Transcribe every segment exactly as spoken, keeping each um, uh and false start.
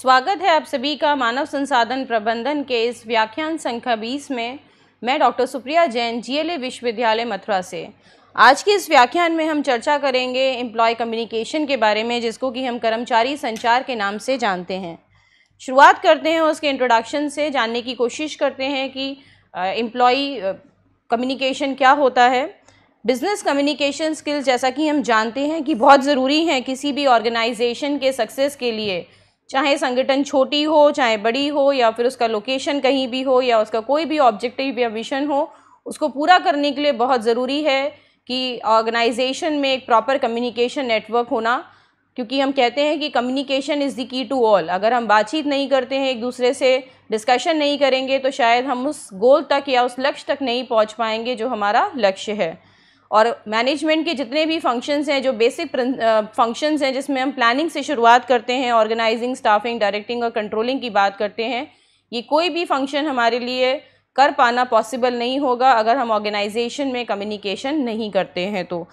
स्वागत है आप सभी का मानव संसाधन प्रबंधन के इस व्याख्यान संख्या बीस में। मैं डॉक्टर सुप्रिया जैन, जीएलए विश्वविद्यालय मथुरा से। आज के इस व्याख्यान में हम चर्चा करेंगे एम्प्लॉय कम्युनिकेशन के बारे में, जिसको कि हम कर्मचारी संचार के नाम से जानते हैं। शुरुआत करते हैं उसके इंट्रोडक्शन से, जानने की कोशिश करते हैं कि एम्प्लॉय कम्युनिकेशन क्या होता है। बिज़नेस कम्युनिकेशन स्किल्स, जैसा कि हम जानते हैं कि बहुत ज़रूरी हैं किसी भी ऑर्गेनाइजेशन के सक्सेस के लिए, चाहे संगठन छोटी हो चाहे बड़ी हो, या फिर उसका लोकेशन कहीं भी हो, या उसका कोई भी ऑब्जेक्टिव या विजन हो, उसको पूरा करने के लिए बहुत ज़रूरी है कि ऑर्गेनाइजेशन में एक प्रॉपर कम्युनिकेशन नेटवर्क होना। क्योंकि हम कहते हैं कि communication is the key to all. अगर हम बातचीत नहीं करते हैं, एक दूसरे से डिस्कशन नहीं करेंगे, तो शायद हम उस गोल तक या उस लक्ष्य तक नहीं पहुँच पाएंगे जो हमारा लक्ष्य है। और मैनेजमेंट के जितने भी फंक्शंस हैं, जो बेसिक फंक्शंस हैं, जिसमें हम प्लानिंग से शुरुआत करते हैं, ऑर्गेनाइजिंग, स्टाफिंग, डायरेक्टिंग और कंट्रोलिंग की बात करते हैं, ये कोई भी फंक्शन हमारे लिए कर पाना पॉसिबल नहीं होगा अगर हम ऑर्गेनाइजेशन में कम्युनिकेशन नहीं करते हैं। तो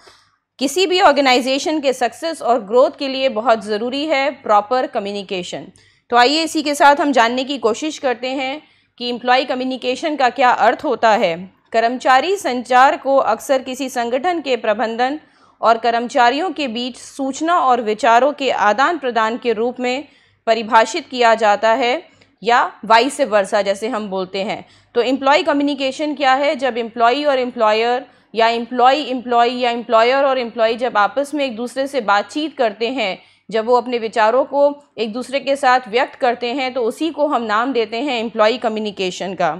किसी भी ऑर्गेनाइजेशन के सक्सेस और ग्रोथ के लिए बहुत ज़रूरी है प्रॉपर कम्युनिकेशन। तो आइए इसी के साथ हम जानने की कोशिश करते हैं कि एम्प्लॉय कम्युनिकेशन का क्या अर्थ होता है। कर्मचारी संचार को अक्सर किसी संगठन के प्रबंधन और कर्मचारियों के बीच सूचना और विचारों के आदान प्रदान के रूप में परिभाषित किया जाता है, या वाइस वर्सा जैसे हम बोलते हैं। तो एम्प्लॉय कम्युनिकेशन क्या है? जब एम्प्लॉय और एम्प्लॉयर, या एम्प्लॉय एम्प्लॉय या एम्प्लॉयर और एम्प्लॉय जब आपस में एक दूसरे से बातचीत करते हैं, जब वो अपने विचारों को एक दूसरे के साथ व्यक्त करते हैं, तो उसी को हम नाम देते हैं एम्प्लॉय कम्युनिकेशन का।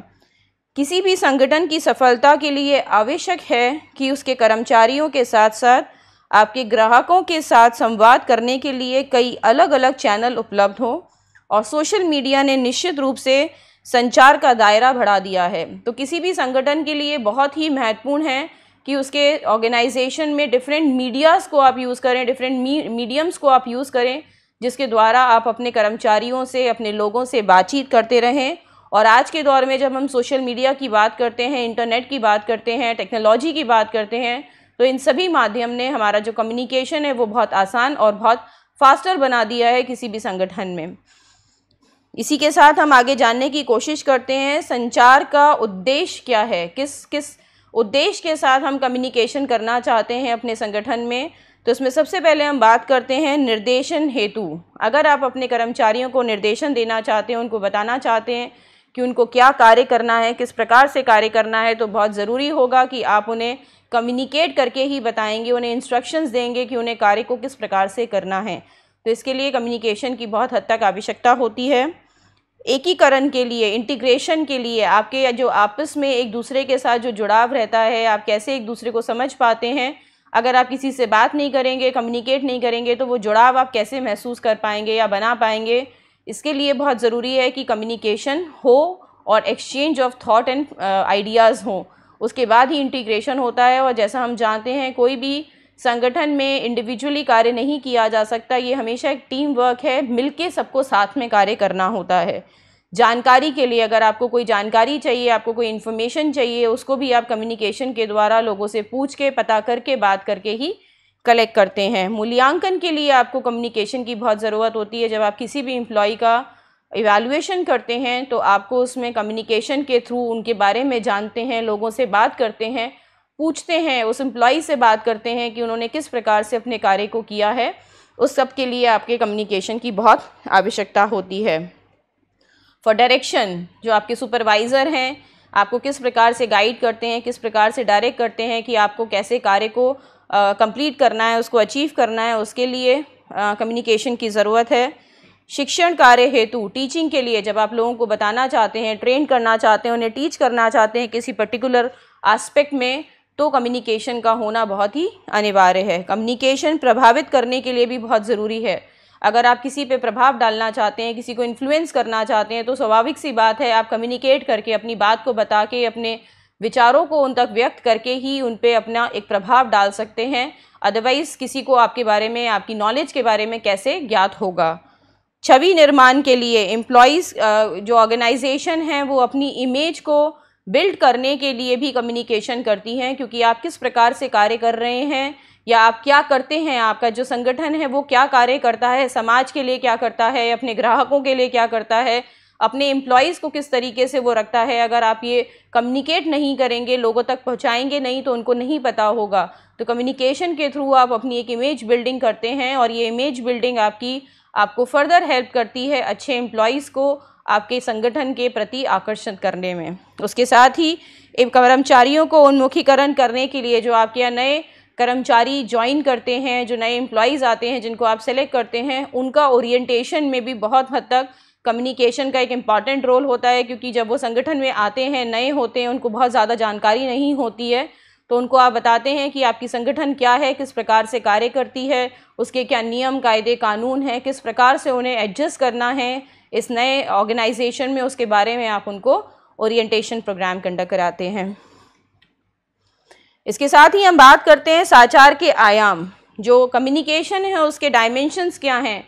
किसी भी संगठन की सफलता के लिए आवश्यक है कि उसके कर्मचारियों के साथ साथ आपके ग्राहकों के साथ संवाद करने के लिए कई अलग अलग चैनल उपलब्ध हों, और सोशल मीडिया ने निश्चित रूप से संचार का दायरा बढ़ा दिया है। तो किसी भी संगठन के लिए बहुत ही महत्वपूर्ण है कि उसके ऑर्गेनाइजेशन में डिफरेंट मीडियाज़ को आप यूज़ करें, डिफरेंट मीडियम्स को आप यूज़ करें, जिसके द्वारा आप अपने कर्मचारियों से, अपने लोगों से बातचीत करते रहें। और आज के दौर में जब हम सोशल मीडिया की बात करते हैं, इंटरनेट की बात करते हैं, टेक्नोलॉजी की बात करते हैं, तो इन सभी माध्यम ने हमारा जो कम्युनिकेशन है वो बहुत आसान और बहुत फास्टर बना दिया है किसी भी संगठन में। इसी के साथ हम आगे जानने की कोशिश करते हैं संचार का उद्देश्य क्या है, किस किस उद्देश्य के साथ हम कम्युनिकेशन करना चाहते हैं अपने संगठन में। तो इसमें सबसे पहले हम बात करते हैं निर्देशन हेतु। अगर आप अपने कर्मचारियों को निर्देशन देना चाहते हैं, उनको बताना चाहते हैं कि उनको क्या कार्य करना है, किस प्रकार से कार्य करना है, तो बहुत ज़रूरी होगा कि आप उन्हें कम्युनिकेट करके ही बताएंगे, उन्हें इंस्ट्रक्शंस देंगे कि उन्हें कार्य को किस प्रकार से करना है। तो इसके लिए कम्युनिकेशन की बहुत हद तक आवश्यकता होती है। एकीकरण के लिए, इंटीग्रेशन के लिए, आपके जो आपस में एक दूसरे के साथ जो जुड़ाव रहता है, आप कैसे एक दूसरे को समझ पाते हैं। अगर आप किसी से बात नहीं करेंगे, कम्युनिकेट नहीं करेंगे, तो वो जुड़ाव आप कैसे महसूस कर पाएंगे या बना पाएंगे। इसके लिए बहुत ज़रूरी है कि कम्युनिकेशन हो और exchange of thought and ideas हो, उसके बाद ही इंटीग्रेशन होता है। और जैसा हम जानते हैं, कोई भी संगठन में इंडिविजुअली कार्य नहीं किया जा सकता, ये हमेशा एक टीम वर्क है, मिलके सबको साथ में कार्य करना होता है। जानकारी के लिए, अगर आपको कोई जानकारी चाहिए, आपको कोई इन्फॉर्मेशन चाहिए, उसको भी आप कम्युनिकेशन के द्वारा लोगों से पूछ के, पता करके, बात करके ही कलेक्ट करते हैं। मूल्यांकन के लिए आपको कम्युनिकेशन की बहुत ज़रूरत होती है। जब आप किसी भी एम्प्लॉय का इवैल्यूएशन करते हैं, तो आपको उसमें कम्युनिकेशन के थ्रू उनके बारे में जानते हैं, लोगों से बात करते हैं, पूछते हैं, उस एम्प्लॉय से बात करते हैं कि उन्होंने किस प्रकार से अपने कार्य को किया है। उस सब के लिए आपके कम्युनिकेशन की बहुत आवश्यकता होती है। फॉर डायरेक्शन, जो आपके सुपरवाइज़र हैं, आपको किस प्रकार से गाइड करते हैं, किस प्रकार से डायरेक्ट करते हैं कि आपको कैसे कार्य को कंप्लीट uh, करना है, उसको अचीव करना है, उसके लिए कम्युनिकेशन uh, की ज़रूरत है। शिक्षण कार्य हेतु, टीचिंग के लिए, जब आप लोगों को बताना चाहते हैं, ट्रेन करना चाहते हैं, उन्हें टीच करना चाहते हैं किसी पर्टिकुलर एस्पेक्ट में, तो कम्युनिकेशन का होना बहुत ही अनिवार्य है। कम्युनिकेशन प्रभावित करने के लिए भी बहुत ज़रूरी है। अगर आप किसी पे प्रभाव डालना चाहते हैं, किसी को इन्फ्लुएंस करना चाहते हैं, तो स्वाभाविक सी बात है आप कम्युनिकेट करके, अपनी बात को बता के, अपने विचारों को उन तक व्यक्त करके ही उन पे अपना एक प्रभाव डाल सकते हैं। अदरवाइज़ किसी को आपके बारे में, आपकी नॉलेज के बारे में कैसे ज्ञात होगा। छवि निर्माण के लिए एम्प्लॉइज़ जो ऑर्गेनाइजेशन हैं वो अपनी इमेज को बिल्ड करने के लिए भी कम्युनिकेशन करती हैं, क्योंकि आप किस प्रकार से कार्य कर रहे हैं या आप क्या करते हैं, आपका जो संगठन है वो क्या कार्य करता है, समाज के लिए क्या करता है, अपने ग्राहकों के लिए क्या करता है, अपने एम्प्लॉइज़ को किस तरीके से वो रखता है। अगर आप ये कम्युनिकेट नहीं करेंगे, लोगों तक पहुंचाएंगे नहीं, तो उनको नहीं पता होगा। तो कम्युनिकेशन के थ्रू आप अपनी एक इमेज बिल्डिंग करते हैं और ये इमेज बिल्डिंग आपकी आपको फर्दर हेल्प करती है अच्छे एम्प्लॉइज़ को आपके संगठन के प्रति आकर्षित करने में। उसके साथ ही कर्मचारियों को उन्मुखीकरण करने के लिए, जो आपके यहाँ नए कर्मचारी ज्वाइन करते हैं, जो नए एम्प्लॉइज़ आते हैं, जिनको आप सेलेक्ट करते हैं, उनका ओरिएंटेशन में भी बहुत हद तक कम्युनिकेशन का एक इम्पॉर्टेंट रोल होता है। क्योंकि जब वो संगठन में आते हैं, नए होते हैं, उनको बहुत ज़्यादा जानकारी नहीं होती है, तो उनको आप बताते हैं कि आपकी संगठन क्या है, किस प्रकार से कार्य करती है, उसके क्या नियम कायदे कानून हैं, किस प्रकार से उन्हें एडजस्ट करना है इस नए ऑर्गेनाइजेशन में, उसके बारे में आप उनको ओरिएंटेशन प्रोग्राम कंडक्ट कराते हैं। इसके साथ ही हम बात करते हैं साचार के आयाम। जो कम्युनिकेशन है उसके डायमेंशंस क्या हैं,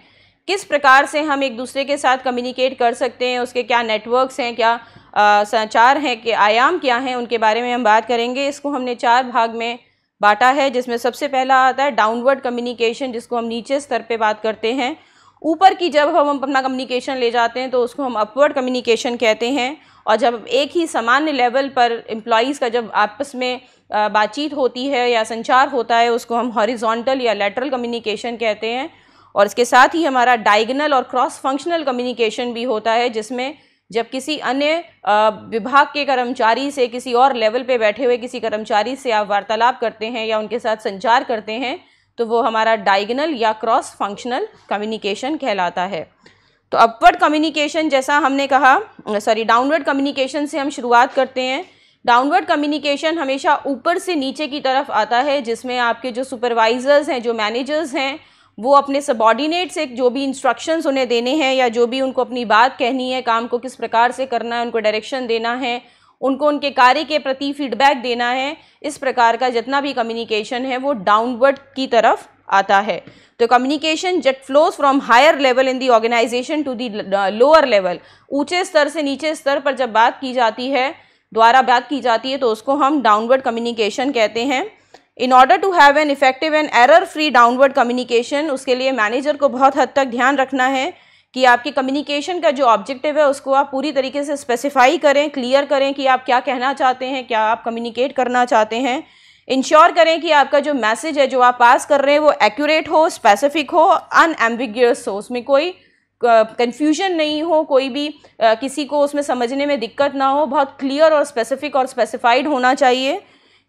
किस प्रकार से हम एक दूसरे के साथ कम्युनिकेट कर सकते हैं, उसके क्या नेटवर्क्स हैं, क्या आ, साचार हैं, के आयाम क्या हैं, उनके बारे में हम बात करेंगे। इसको हमने चार भाग में बांटा है, जिसमें सबसे पहला आता है डाउनवर्ड कम्युनिकेशन, जिसको हम नीचे स्तर पे बात करते हैं। ऊपर की जब हम अपना कम्युनिकेशन ले जाते हैं तो उसको हम अपवर्ड कम्युनिकेशन कहते हैं। और जब एक ही सामान्य लेवल पर एम्प्लॉइज़ का जब आपस में बातचीत होती है या संचार होता है, उसको हम हॉरिजॉन्टल या लैटरल कम्युनिकेशन कहते हैं। और इसके साथ ही हमारा डायगोनल और क्रॉस फंक्शनल कम्युनिकेशन भी होता है, जिसमें जब किसी अन्य विभाग के कर्मचारी से, किसी और लेवल पे बैठे हुए किसी कर्मचारी से आप वार्तालाप करते हैं या उनके साथ संचार करते हैं, तो वो हमारा डायगोनल या क्रॉस फंक्शनल कम्युनिकेशन कहलाता है। तो अपवर्ड कम्युनिकेशन, जैसा हमने कहा, सॉरी डाउनवर्ड कम्युनिकेशन से हम शुरुआत करते हैं। डाउनवर्ड कम्युनिकेशन हमेशा ऊपर से नीचे की तरफ आता है, जिसमें आपके जो सुपरवाइज़र्स हैं, जो मैनेजर्स हैं, वो अपने सबॉर्डिनेट से जो भी इंस्ट्रक्शंस उन्हें देने हैं या जो भी उनको अपनी बात कहनी है, काम को किस प्रकार से करना है, उनको डायरेक्शन देना है, उनको उनके कार्य के प्रति फीडबैक देना है, इस प्रकार का जितना भी कम्युनिकेशन है वो डाउनवर्ड की तरफ आता है। तो communication that flows from higher level in the organisation to the lower level, ऊँचे स्तर से नीचे स्तर पर जब बात की जाती है, द्वारा बात की जाती है, तो उसको हम डाउनवर्ड कम्युनिकेशन कहते हैं। In order to have an effective and error free downward communication, उसके लिए मैनेजर को बहुत हद तक ध्यान रखना है कि आपके कम्युनिकेशन का जो ऑब्जेक्टिव है उसको आप पूरी तरीके से स्पेसिफाई करें, क्लियर करें कि आप क्या कहना चाहते हैं, क्या आप कम्युनिकेट करना चाहते हैं। इंश्योर करें कि आपका जो मैसेज है, जो आप पास कर रहे हैं, वो एक्यूरेट हो, स्पेसिफिक हो, अनएम्बिगियस हो, उसमें कोई कंफ्यूजन नहीं हो, कोई भी uh, किसी को उसमें समझने में दिक्कत ना हो, बहुत क्लियर और स्पेसिफिक और स्पेसिफाइड होना चाहिए।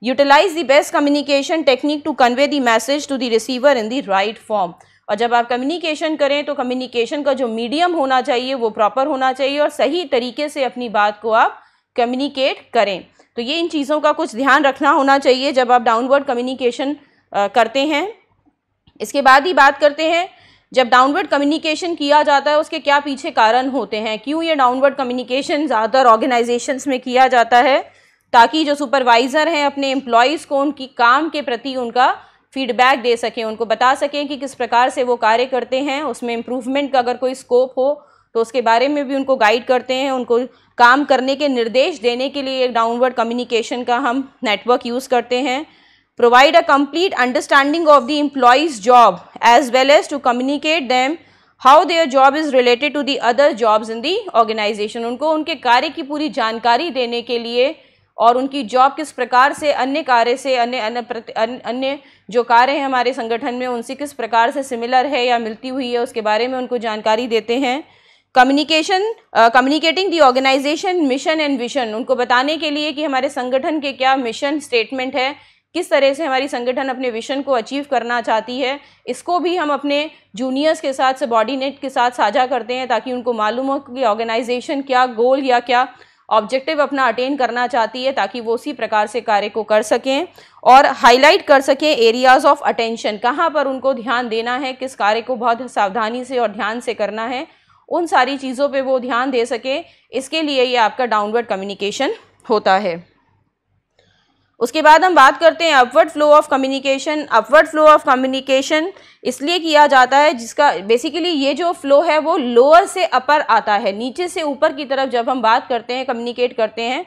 Utilise the best communication technique to convey the message to the receiver in the right form, और जब आप कम्युनिकेशन करें तो कम्युनिकेशन का जो मीडियम होना चाहिए वो प्रॉपर होना चाहिए और सही तरीके से अपनी बात को आप कम्युनिकेट करें। तो ये इन चीज़ों का कुछ ध्यान रखना होना चाहिए जब आप डाउनवर्ड कम्युनिकेशन करते हैं। इसके बाद ही बात करते हैं, जब डाउनवर्ड कम्युनिकेशन किया जाता है उसके क्या पीछे कारण होते हैं, क्यों ये डाउनवर्ड कम्युनिकेशन ज़्यादातर ऑर्गेनाइजेशंस में किया जाता है, ताकि जो सुपरवाइज़र हैं अपने एम्प्लॉइज़ को उनकी काम के प्रति उनका फीडबैक दे सकें, उनको बता सकें कि किस प्रकार से वो कार्य करते हैं, उसमें इम्प्रूवमेंट का अगर कोई स्कोप हो तो उसके बारे में भी उनको गाइड करते हैं, उनको काम करने के निर्देश देने के लिए एक डाउनवर्ड कम्युनिकेशन का हम नेटवर्क यूज़ करते हैं। Provide a complete understanding of the employees job as well as to communicate them how their job is related to the other jobs in the organisation, उनको उनके कार्य की पूरी जानकारी देने के लिए और उनकी जॉब किस प्रकार से अन्य कार्य से, अन्य अन्य अन्य जो कार्य हैं हमारे संगठन में, उनसे किस प्रकार से सिमिलर है या मिलती हुई है, उसके बारे में उनको जानकारी देते हैं। Communication communicating the organisation mission and vision, उनको बताने के लिए कि हमारे संगठन के क्या मिशन स्टेटमेंट है, किस तरह से हमारी संगठन अपने विजन को अचीव करना चाहती है, इसको भी हम अपने जूनियर्स के साथ, सबॉर्डिनेट के साथ साझा करते हैं, ताकि उनको मालूम हो कि ऑर्गेनाइजेशन क्या गोल या क्या ऑब्जेक्टिव अपना अटेन करना चाहती है ताकि वो उसी प्रकार से कार्य को कर सकें और हाईलाइट कर सकें एरियाज ऑफ अटेंशन, कहाँ पर उनको ध्यान देना है, किस कार्य को बहुत सावधानी से और ध्यान से करना है, उन सारी चीज़ों पे वो ध्यान दे सके। इसके लिए ये आपका डाउनवर्ड कम्युनिकेशन होता है। उसके बाद हम बात करते हैं upward flow of communication. Upward flow of communication इसलिए किया जाता है जिसका बेसिकली ये जो फ्लो है वो लोअर से अपर आता है, नीचे से ऊपर की तरफ जब हम बात करते हैं, कम्युनिकेट करते हैं,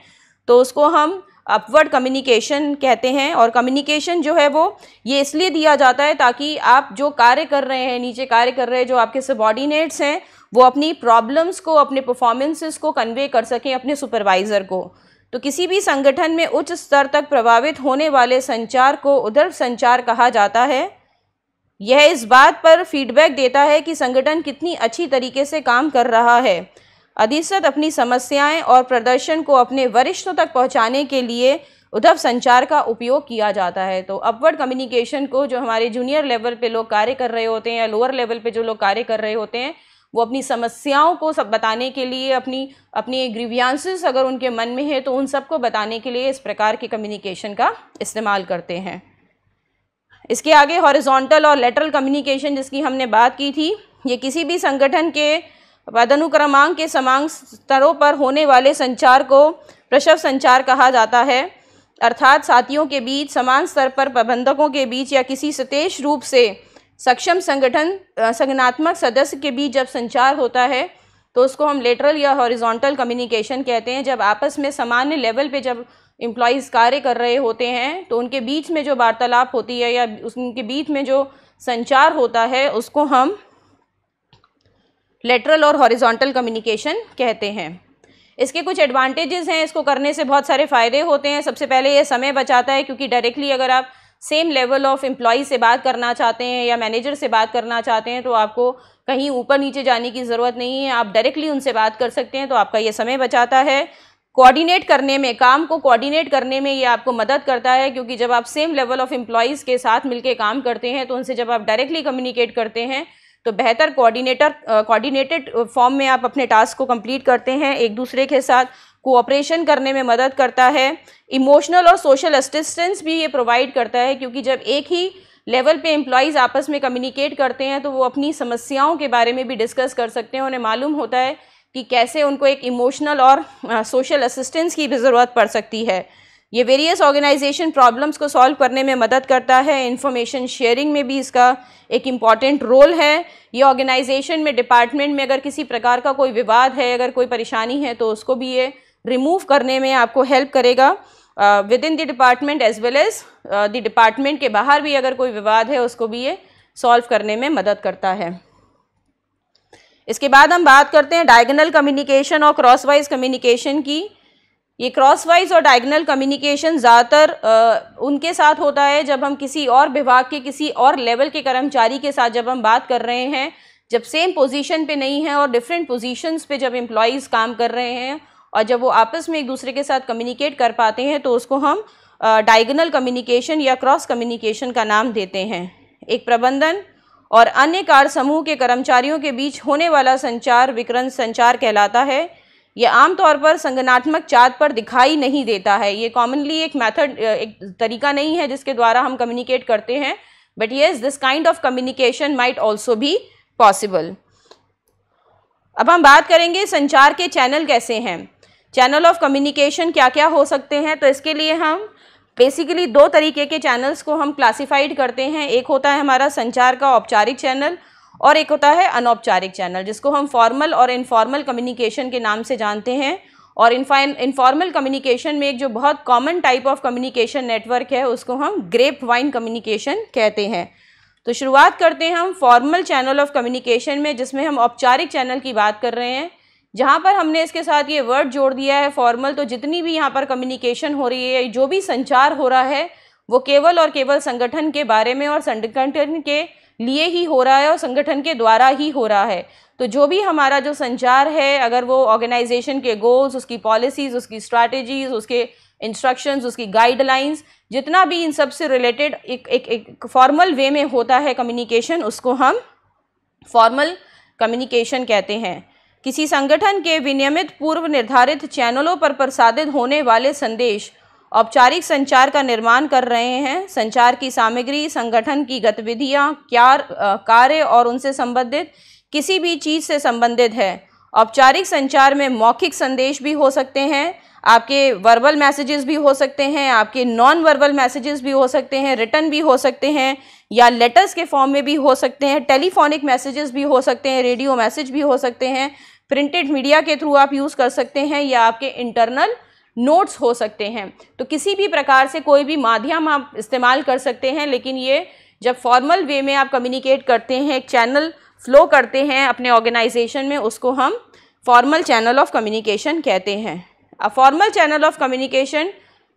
तो उसको हम अपवर्ड कम्युनिकेशन कहते हैं। और कम्युनिकेशन जो है वो ये इसलिए दिया जाता है ताकि आप जो कार्य कर रहे हैं, नीचे कार्य कर रहे हैं जो आपके सबॉर्डिनेट्स हैं, वो अपनी प्रॉब्लम्स को, अपने परफॉर्मेंसेस को कन्वे कर सकें अपने सुपरवाइज़र को। तो किसी भी संगठन में उच्च स्तर तक प्रभावित होने वाले संचार को ऊर्ध्व संचार कहा जाता है। यह इस बात पर फीडबैक देता है कि संगठन कितनी अच्छी तरीके से काम कर रहा है। अधिसत अपनी समस्याएं और प्रदर्शन को अपने वरिष्ठों तक पहुंचाने के लिए ऊर्ध्व संचार का उपयोग किया जाता है। तो अपवर्ड कम्युनिकेशन को जो हमारे जूनियर लेवल पे लोग कार्य कर रहे होते हैं या लोअर लेवल पे जो लोग कार्य कर रहे होते हैं, वो अपनी समस्याओं को सब बताने के लिए, अपनी अपनी ग्रीवियांसेस अगर उनके मन में है तो उन सबको बताने के लिए इस प्रकार के कम्युनिकेशन का इस्तेमाल करते हैं। इसके आगे हॉरिजॉन्टल और लेटरल कम्युनिकेशन जिसकी हमने बात की थी, ये किसी भी संगठन के पदानुक्रमांक के समांग स्तरों पर होने वाले संचार को प्रशव संचार कहा जाता है, अर्थात साथियों के बीच, समान स्तर पर प्रबंधकों के बीच या किसी सतेश रूप से सक्षम संगठन संगठनात्मक सदस्य के बीच जब संचार होता है तो उसको हम लेटरल या हॉरिजॉन्टल कम्युनिकेशन कहते हैं। जब आपस में सामान्य लेवल पे जब एम्प्लॉइज़ कार्य कर रहे होते हैं तो उनके बीच में जो वार्तालाप होती है या उनके बीच में जो संचार होता है उसको हम लेटरल और हॉरिजॉन्टल कम्युनिकेशन कहते हैं। इसके कुछ एडवांटेजेस हैं, इसको करने से बहुत सारे फ़ायदे होते हैं। सबसे पहले ये समय बचाता है क्योंकि डायरेक्टली अगर आप सेम लेवल ऑफ एम्प्लॉई से बात करना चाहते हैं या मैनेजर से बात करना चाहते हैं तो आपको कहीं ऊपर नीचे जाने की ज़रूरत नहीं है, आप डायरेक्टली उनसे बात कर सकते हैं, तो आपका ये समय बचाता है। कोऑर्डिनेट करने में, काम को कोऑर्डिनेट करने में ये आपको मदद करता है क्योंकि जब आप सेम लेवल ऑफ एम्प्लॉइज़ के साथ मिलकर काम करते हैं तो उनसे जब आप डायरेक्टली कम्युनिकेट करते हैं तो बेहतर कोऑर्डिनेटर कोऑर्डिनेटेड फॉर्म में आप अपने टास्क को कंप्लीट करते हैं। एक दूसरे के साथ कोऑपरेशन करने में मदद करता है। इमोशनल और सोशल असिस्टेंस भी ये प्रोवाइड करता है क्योंकि जब एक ही लेवल पे एम्प्लॉइज़ आपस में कम्युनिकेट करते हैं तो वो अपनी समस्याओं के बारे में भी डिस्कस कर सकते हैं। उन्हें मालूम होता है कि कैसे उनको एक इमोशनल और सोशल असिस्टेंस की भी ज़रूरत पड़ सकती है। ये वेरियस ऑर्गेनाइजेशन प्रॉब्लम्स को सॉल्व करने में मदद करता है। इंफॉर्मेशन शेयरिंग में भी इसका एक इम्पॉर्टेंट रोल है। ये ऑर्गेनाइजेशन में, डिपार्टमेंट में अगर किसी प्रकार का कोई विवाद है, अगर कोई परेशानी है तो उसको भी ये रिमूव करने में आपको हेल्प करेगा। Within the department as well as the department के बाहर भी अगर कोई विवाद है उसको भी ये सॉल्व करने में मदद करता है। इसके बाद हम बात करते हैं डायगोनल कम्युनिकेशन और क्रॉस वाइज कम्युनिकेशन की। ये क्रॉस वाइज और डायगोनल कम्युनिकेशन ज़्यादातर उनके साथ होता है जब हम किसी और विभाग के किसी और लेवल के कर्मचारी के साथ जब हम बात कर रहे हैं, जब सेम पोजीशन पे नहीं है और डिफरेंट पोजीशंस पे जब एम्प्लॉइज़ काम कर रहे हैं और जब वो आपस में एक दूसरे के साथ कम्युनिकेट कर पाते हैं तो उसको हम डायगोनल कम्युनिकेशन या क्रॉस कम्युनिकेशन का नाम देते हैं। एक प्रबंधन और अन्य कार्य समूह के कर्मचारियों के बीच होने वाला संचार विकर्ण संचार कहलाता है। यह आमतौर पर संगठनात्मक चार्ट पर दिखाई नहीं देता है। ये कॉमनली एक मेथड, एक तरीका नहीं है जिसके द्वारा हम कम्युनिकेट करते हैं, but yes this kind of communication might also be possible. अब हम बात करेंगे संचार के चैनल कैसे हैं, चैनल ऑफ कम्युनिकेशन क्या क्या हो सकते हैं। तो इसके लिए हम बेसिकली दो तरीके के चैनल्स को हम क्लासिफाइड करते हैं। एक होता है हमारा संचार का औपचारिक चैनल और एक होता है अनौपचारिक चैनल जिसको हम फॉर्मल और इनफॉर्मल कम्युनिकेशन के नाम से जानते हैं। और इनफॉर्मल कम्युनिकेशन में एक जो बहुत common type of communication network है उसको हम ग्रेप वाइन कम्युनिकेशन कहते हैं। तो शुरुआत करते हैं हम फॉर्मल चैनल ऑफ कम्युनिकेशन में, जिसमें हम औपचारिक चैनल की बात कर रहे हैं। जहाँ पर हमने इसके साथ ये वर्ड जोड़ दिया है फॉर्मल, तो जितनी भी यहाँ पर कम्युनिकेशन हो रही है, जो भी संचार हो रहा है, वो केवल और केवल संगठन के बारे में और संगठन के लिए ही हो रहा है और संगठन के द्वारा ही हो रहा है। तो जो भी हमारा जो संचार है, अगर वो ऑर्गेनाइजेशन के गोल्स, उसकी पॉलिसीज़, उसकी स्ट्रैटेजीज़, उसके इंस्ट्रक्शंस, उसकी गाइडलाइंस, जितना भी इन सब से रिलेटेड एक एक एक फॉर्मल वे में होता है कम्युनिकेशन, उसको हम फॉर्मल कम्युनिकेशन कहते हैं। किसी संगठन के विनियमित पूर्व निर्धारित चैनलों पर प्रसारित होने वाले संदेश औपचारिक संचार का निर्माण कर रहे हैं। संचार की सामग्री, संगठन की गतिविधियां, कार्य और उनसे संबंधित किसी भी चीज़ से संबंधित है। औपचारिक संचार में मौखिक संदेश भी हो सकते हैं, आपके वर्बल मैसेजेस भी हो सकते हैं, आपके नॉन वर्बल मैसेजेस भी हो सकते हैं, रिटर्न भी हो सकते हैं या लेटर्स के फॉर्म में भी हो सकते हैं, टेलीफोनिक मैसेजेस भी हो सकते हैं, रेडियो मैसेज भी हो सकते हैं, प्रिंटेड मीडिया के थ्रू आप यूज़ कर सकते हैं या आपके इंटरनल नोट्स हो सकते हैं। तो किसी भी प्रकार से कोई भी माध्यम आप इस्तेमाल कर सकते हैं, लेकिन ये जब फॉर्मल वे में आप कम्युनिकेट करते हैं, एक चैनल फ्लो करते हैं अपने ऑर्गेनाइजेशन में, उसको हम फॉर्मल चैनल ऑफ कम्युनिकेशन कहते हैं। A formal channel of communication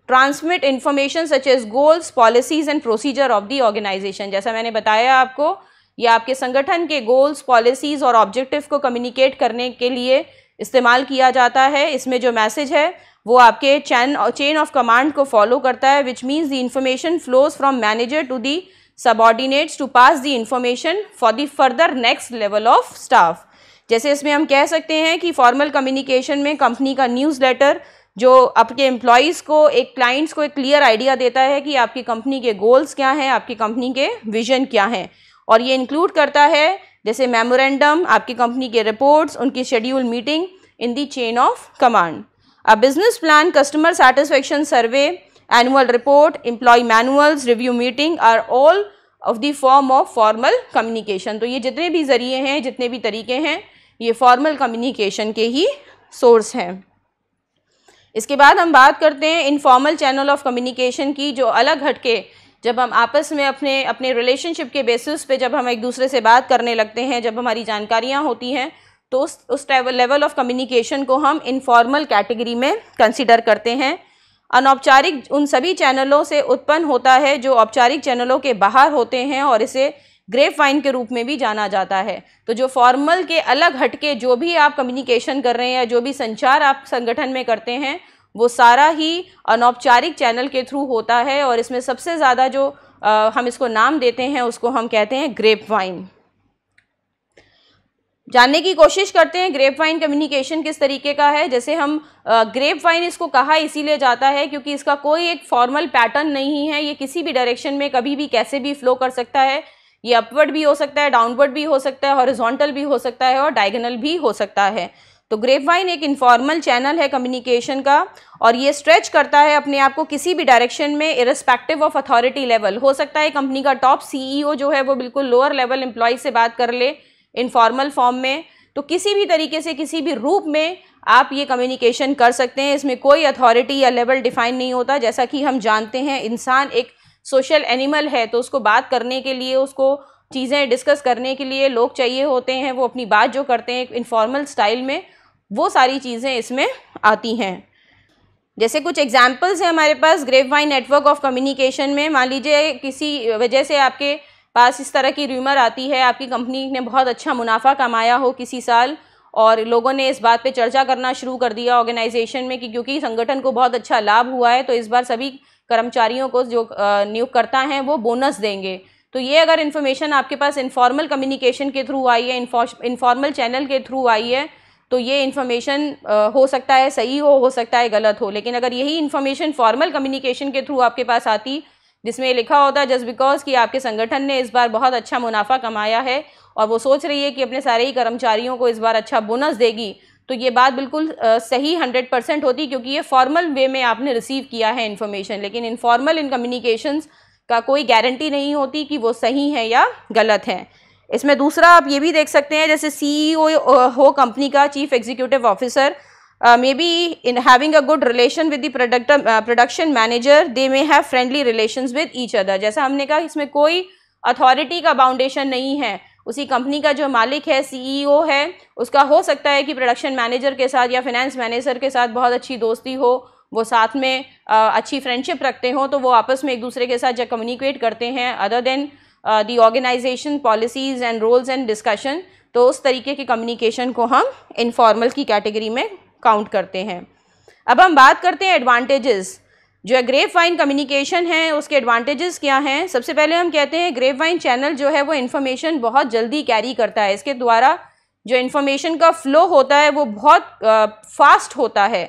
transmit information such as goals, policies and procedure of the organisation. जैसा मैंने बताया आपको, यह आपके संगठन के गोल्स, पॉलिसीज़ और ऑब्जेक्टिव को कम्युनिकेट करने के लिए इस्तेमाल किया जाता है। इसमें जो मैसेज है वो आपके चैन चेन ऑफ कमांड को फॉलो करता है, which means the information flows from manager to the subordinates to pass the information for the further next level of staff. जैसे इसमें हम कह सकते हैं कि फॉर्मल कम्युनिकेशन में कंपनी का न्यूज़लेटर जो आपके एम्प्लॉयज़ को, एक क्लाइंट्स को एक क्लियर आइडिया देता है कि आपकी कंपनी के गोल्स क्या हैं, आपकी कंपनी के विजन क्या हैं, और ये इंक्लूड करता है जैसे मेमोरेंडम, आपकी कंपनी के रिपोर्ट्स, उनकी schedule meeting in the chain of command. A business plan, customer satisfaction survey, annual report, employee manuals, review meeting are all of the form of formal communication. तो ये जितने भी जरिए हैं, जितने भी तरीके हैं, ये फॉर्मल कम्युनिकेशन के ही सोर्स हैं। इसके बाद हम बात करते हैं इनफॉर्मल चैनल ऑफ कम्युनिकेशन की, जो अलग हटके जब हम आपस में अपने अपने रिलेशनशिप के बेसिस पे जब हम एक दूसरे से बात करने लगते हैं, जब हमारी जानकारियाँ होती हैं, तो उस उस लेवल ऑफ कम्युनिकेशन को हम इनफॉर्मल कैटेगरी में कंसिडर करते हैं। अनौपचारिक उन सभी चैनलों से उत्पन्न होता है जो औपचारिक चैनलों के बाहर होते हैं और इसे ग्रेप वाइन के रूप में भी जाना जाता है। तो जो फॉर्मल के अलग हटके जो भी आप कम्युनिकेशन कर रहे हैं या जो भी संचार आप संगठन में करते हैं, वो सारा ही अनौपचारिक चैनल के थ्रू होता है और इसमें सबसे ज़्यादा जो आ, हम इसको नाम देते हैं उसको हम कहते हैं ग्रेप वाइन। जानने की कोशिश करते हैं ग्रेप वाइन कम्युनिकेशन किस तरीके का है। जैसे हम ग्रेप वाइन इसको कहा इसीलिए जाता है क्योंकि इसका कोई एक फॉर्मल पैटर्न नहीं है, ये किसी भी डायरेक्शन में कभी भी कैसे भी फ्लो कर सकता है। ये अपवर्ड भी हो सकता है, डाउनवर्ड भी हो सकता है, हॉरिजॉन्टल भी हो सकता है और डायगोनल भी हो सकता है। तो ग्रेप वाइन एक इनफॉर्मल चैनल है कम्युनिकेशन का और ये स्ट्रेच करता है अपने आप को किसी भी डायरेक्शन में, इररिस्पेक्टिव ऑफ अथॉरिटी लेवल। हो सकता है कंपनी का टॉप सीईओ जो है वो बिल्कुल लोअर लेवल एम्प्लॉय से बात कर ले इनफॉर्मल फॉर्म में। तो किसी भी तरीके से, किसी भी रूप में आप ये कम्युनिकेशन कर सकते हैं, इसमें कोई अथॉरिटी या लेवल डिफाइन नहीं होता। जैसा कि हम जानते हैं इंसान एक सोशल एनिमल है, तो उसको बात करने के लिए, उसको चीज़ें डिस्कस करने के लिए लोग चाहिए होते हैं। वो अपनी बात जो करते हैं इनफॉर्मल स्टाइल में, वो सारी चीज़ें इसमें आती हैं। जैसे कुछ एग्जांपल्स हैं हमारे पास grapevine network of communication में। मान लीजिए किसी वजह से आपके पास इस तरह की र्यूमर आती है, आपकी कंपनी ने बहुत अच्छा मुनाफा कमाया हो किसी साल और लोगों ने इस बात पे चर्चा करना शुरू कर दिया ऑर्गेनाइजेशन में कि क्योंकि संगठन को बहुत अच्छा लाभ हुआ है तो इस बार सभी कर्मचारियों को जो नियोगकर्ता हैं वो बोनस देंगे। तो ये अगर इन्फॉर्मेशन आपके पास इनफॉर्मल कम्युनिकेशन के थ्रू आई है, इनफॉर्मल चैनल के थ्रू आई है, तो ये इन्फॉर्मेशन हो सकता है सही हो, हो सकता है गलत हो। लेकिन अगर यही इन्फॉर्मेशन फॉर्मल कम्युनिकेशन के थ्रू आपके पास आती, जिसमें लिखा होता जस्ट बिकॉज कि आपके संगठन ने इस बार बहुत अच्छा मुनाफा कमाया है और वो सोच रही है कि अपने सारे ही कर्मचारियों को इस बार अच्छा बोनस देगी, तो ये बात बिल्कुल सही हंड्रेड परसेंट होती क्योंकि ये फॉर्मल वे में आपने रिसीव किया है इन्फॉर्मेशन। लेकिन इनफॉर्मल इन कम्युनिकेशंस का कोई गारंटी नहीं होती कि वो सही है या गलत है। इसमें दूसरा आप ये भी देख सकते हैं, जैसे सीईओ हो कंपनी का, chief executive officer, may be in having a good relation with the product production manager, they may have friendly relations with each other. जैसा हमने कहा इसमें कोई अथॉरिटी का बाउंडेशन नहीं है, उसी कंपनी का जो मालिक है, सीईओ है, उसका हो सकता है कि प्रोडक्शन मैनेजर के साथ या फाइनेंस मैनेजर के साथ बहुत अच्छी दोस्ती हो, वो साथ में आ, अच्छी फ्रेंडशिप रखते हो, तो वो आपस में एक दूसरे के साथ जब कम्युनिकेट करते हैं other than the organisation policies and roles and discussion, तो उस तरीके की कम्युनिकेशन को हम इनफॉर्मल की कैटेगरी में काउंट करते हैं। अब हम बात करते हैं एडवांटेजेस, जो ग्रेप वाइन कम्युनिकेशन है उसके एडवांटेजेस क्या हैं। सबसे पहले हम कहते हैं ग्रेप वाइन चैनल जो है वो इन्फॉर्मेशन बहुत जल्दी कैरी करता है, इसके द्वारा जो इन्फॉर्मेशन का फ्लो होता है वो बहुत फास्ट uh, होता है.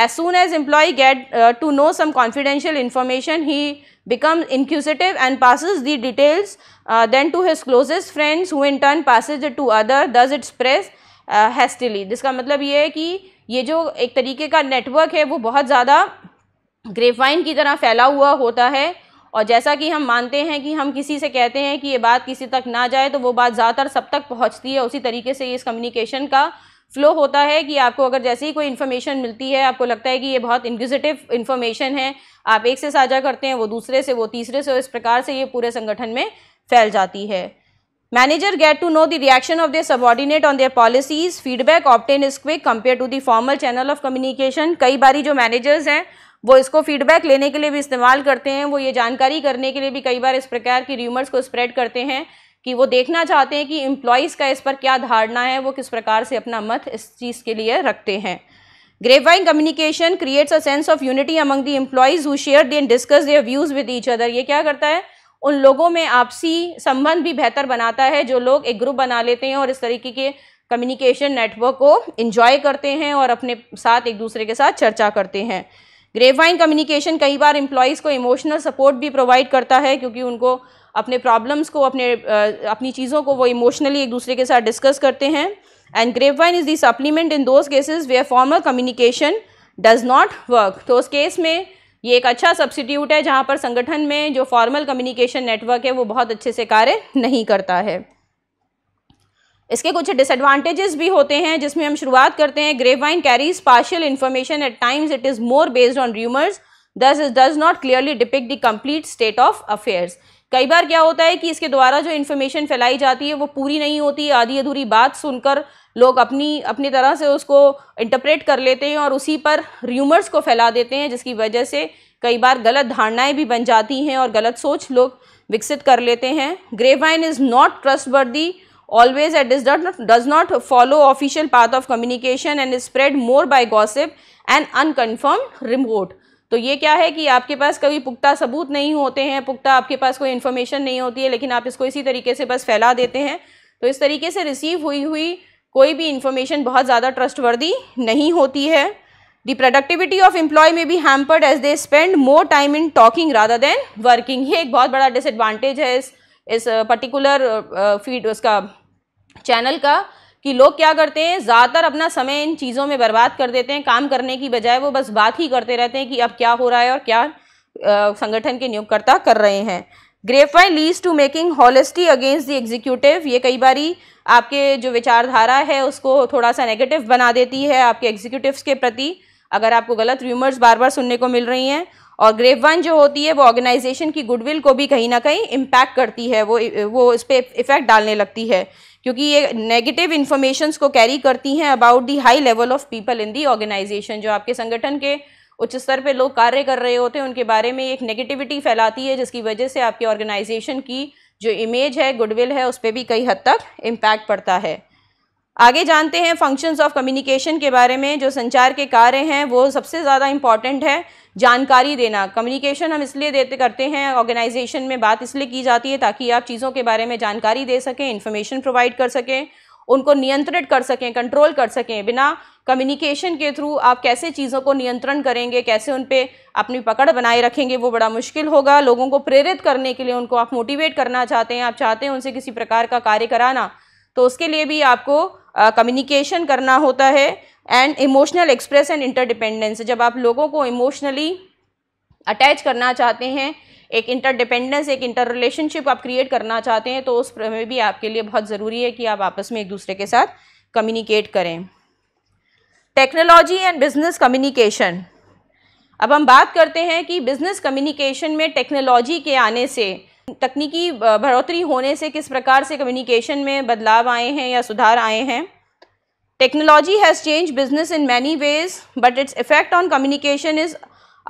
As soon as employee get to know some confidential information he becomes inquisitive and passes the details uh, then to his closest friends who in turn passes it to other, thus it spreads uh, hastily. जिसका मतलब ये है कि ये जो एक तरीके का नेटवर्क है वो बहुत ज़्यादा ग्रेपवाइन की तरह फैला हुआ होता है. और जैसा कि हम मानते हैं कि हम किसी से कहते हैं कि ये बात किसी तक ना जाए तो वो बात ज़्यादातर सब तक पहुँचती है, उसी तरीके से इस कम्युनिकेशन का फ़्लो होता है कि आपको अगर जैसे ही कोई इन्फॉर्मेशन मिलती है आपको लगता है कि ये बहुत इंक्विजिटिव इन्फॉर्मेशन है, आप एक से साझा करते हैं, वो दूसरे से, वो तीसरे से, और इस प्रकार से ये पूरे संगठन में फैल जाती है. Manager get to know the reaction of their subordinate on their policies. Feedback obtain is quick compare to the formal channel of communication. कई बारी जो मैनेजर्स हैं वो इसको फीडबैक लेने के लिए भी इस्तेमाल करते हैं, वो ये जानकारी करने के लिए भी कई बार इस प्रकार की र्यूमर्स को स्प्रेड करते हैं कि वो देखना चाहते हैं कि एम्प्लॉइज़ का इस पर क्या धारणा है, वो किस प्रकार से अपना मत इस चीज़ के लिए रखते हैं. Grapevine communication creates a sense of unity among the employees who share and discuss their views with each other. ये क्या करता है, उन लोगों में आपसी संबंध भी बेहतर बनाता है. जो लोग एक ग्रुप बना लेते हैं और इस तरीके के कम्युनिकेशन नेटवर्क को इन्जॉय करते हैं और अपने साथ एक दूसरे के साथ चर्चा करते हैं. ग्रेपवाइन कम्युनिकेशन कई बार एम्प्लॉइज़ को इमोशनल सपोर्ट भी प्रोवाइड करता है, क्योंकि उनको अपने प्रॉब्लम्स को, अपने अपनी चीज़ों को वो इमोशनली एक दूसरे के साथ डिस्कस करते हैं. And grapevine is the supplement in those cases where formal communication does not work. तो उस केस में ये एक अच्छा सब्स्टिट्यूट है जहाँ पर संगठन में जो फॉर्मल कम्युनिकेशन नेटवर्क है वो बहुत अच्छे से कार्य नहीं करता है. इसके कुछ डिसएडवांटेजेस भी होते हैं जिसमें हम शुरुआत करते हैं. Grapevine carries partial information at times, it is more based on rumours, thus it does not clearly depict the complete state of affairs. कई बार क्या होता है कि इसके द्वारा जो इन्फॉर्मेशन फैलाई जाती है वो पूरी नहीं होती, आधी अधूरी बात सुनकर लोग अपनी अपनी तरह से उसको इंटरप्रेट कर लेते हैं और उसी पर र्यूमर्स को फैला देते हैं, जिसकी वजह से कई बार गलत धारणाएं भी बन जाती हैं और गलत सोच लोग विकसित कर लेते हैं. Grapevine is not trustworthy always at this does not follow official path of communication and is spread more by gossip and unconfirmed report. तो ये क्या है कि आपके पास कभी पुख्ता सबूत नहीं होते हैं, पुख्ता आपके पास कोई इन्फॉर्मेशन नहीं होती है, लेकिन आप इसको इसी तरीके से बस फैला देते हैं. तो इस तरीके से रिसीव हुई हुई कोई भी इन्फॉर्मेशन बहुत ज़्यादा ट्रस्टवर्दी नहीं होती है. The productivity of employee may be hampered as they spend more time in talking rather than working. ये एक बहुत बड़ा डिसएडवांटेज है इस इस पर्टिकुलर फीड उसका चैनल का, कि लोग क्या करते हैं ज़्यादातर अपना समय इन चीज़ों में बर्बाद कर देते हैं. काम करने की बजाय वो बस बात ही करते रहते हैं कि अब क्या हो रहा है और क्या आ, संगठन के नियोगकर्ता कर रहे हैं. ग्रेपवाइन लीड्स टू मेकिंग हॉलेस्टी अगेंस्ट द एग्जीक्यूटिव. ये कई बारी आपके जो विचारधारा है उसको थोड़ा सा नेगेटिव बना देती है आपके एग्जीक्यूटिव्स के प्रति, अगर आपको गलत र्यूमर्स बार बार सुनने को मिल रही हैं. और ग्रेपवाइन जो होती है वो ऑर्गेनाइजेशन की गुडविल को भी कहीं ना कहीं इम्पैक्ट करती है, वो वो इस पर इफ़ेक्ट डालने लगती है, क्योंकि ये नेगेटिव इन्फॉर्मेशंस को कैरी करती हैं about the high level of people in the organisation. जो आपके संगठन के उच्च स्तर पे लोग कार्य कर रहे होते हैं उनके बारे में एक नेगेटिविटी फैलाती है, जिसकी वजह से आपके ऑर्गेनाइजेशन की जो इमेज है, गुडविल है, उस पर भी कई हद तक इम्पैक्ट पड़ता है. आगे जानते हैं फंक्शंस ऑफ कम्युनिकेशन के बारे में. जो संचार के कार्य हैं वो सबसे ज़्यादा इम्पॉर्टेंट है. जानकारी देना, कम्युनिकेशन हम इसलिए देते करते हैं ऑर्गेनाइजेशन में, बात इसलिए की जाती है ताकि आप चीज़ों के बारे में जानकारी दे सकें, इन्फॉर्मेशन प्रोवाइड कर सकें, उनको नियंत्रित कर सकें, कंट्रोल कर सकें. बिना कम्युनिकेशन के थ्रू आप कैसे चीज़ों को नियंत्रण करेंगे, कैसे उन पर अपनी पकड़ बनाए रखेंगे, वो बड़ा मुश्किल होगा. लोगों को प्रेरित करने के लिए, उनको आप मोटिवेट करना चाहते हैं, आप चाहते हैं उनसे किसी प्रकार का कार्य कराना, तो उसके लिए भी आपको कम्युनिकेशन uh, करना होता है. And emotional express and interdependence. जब आप लोगों को इमोशनली अटैच करना चाहते हैं, एक इंटरडिपेंडेंस, एक इंटर रिलेशनशिप आप क्रिएट करना चाहते हैं, तो उस में भी आपके लिए बहुत ज़रूरी है कि आप आपस में एक दूसरे के साथ कम्युनिकेट करें. Technology and business communication. अब हम बात करते हैं कि बिजनेस कम्युनिकेशन में टेक्नोलॉजी के आने से, तकनीकी बढ़ोतरी होने से किस प्रकार से कम्युनिकेशन में बदलाव आए हैं या सुधार आए हैं. Technology has change business in many ways but its effect on communication is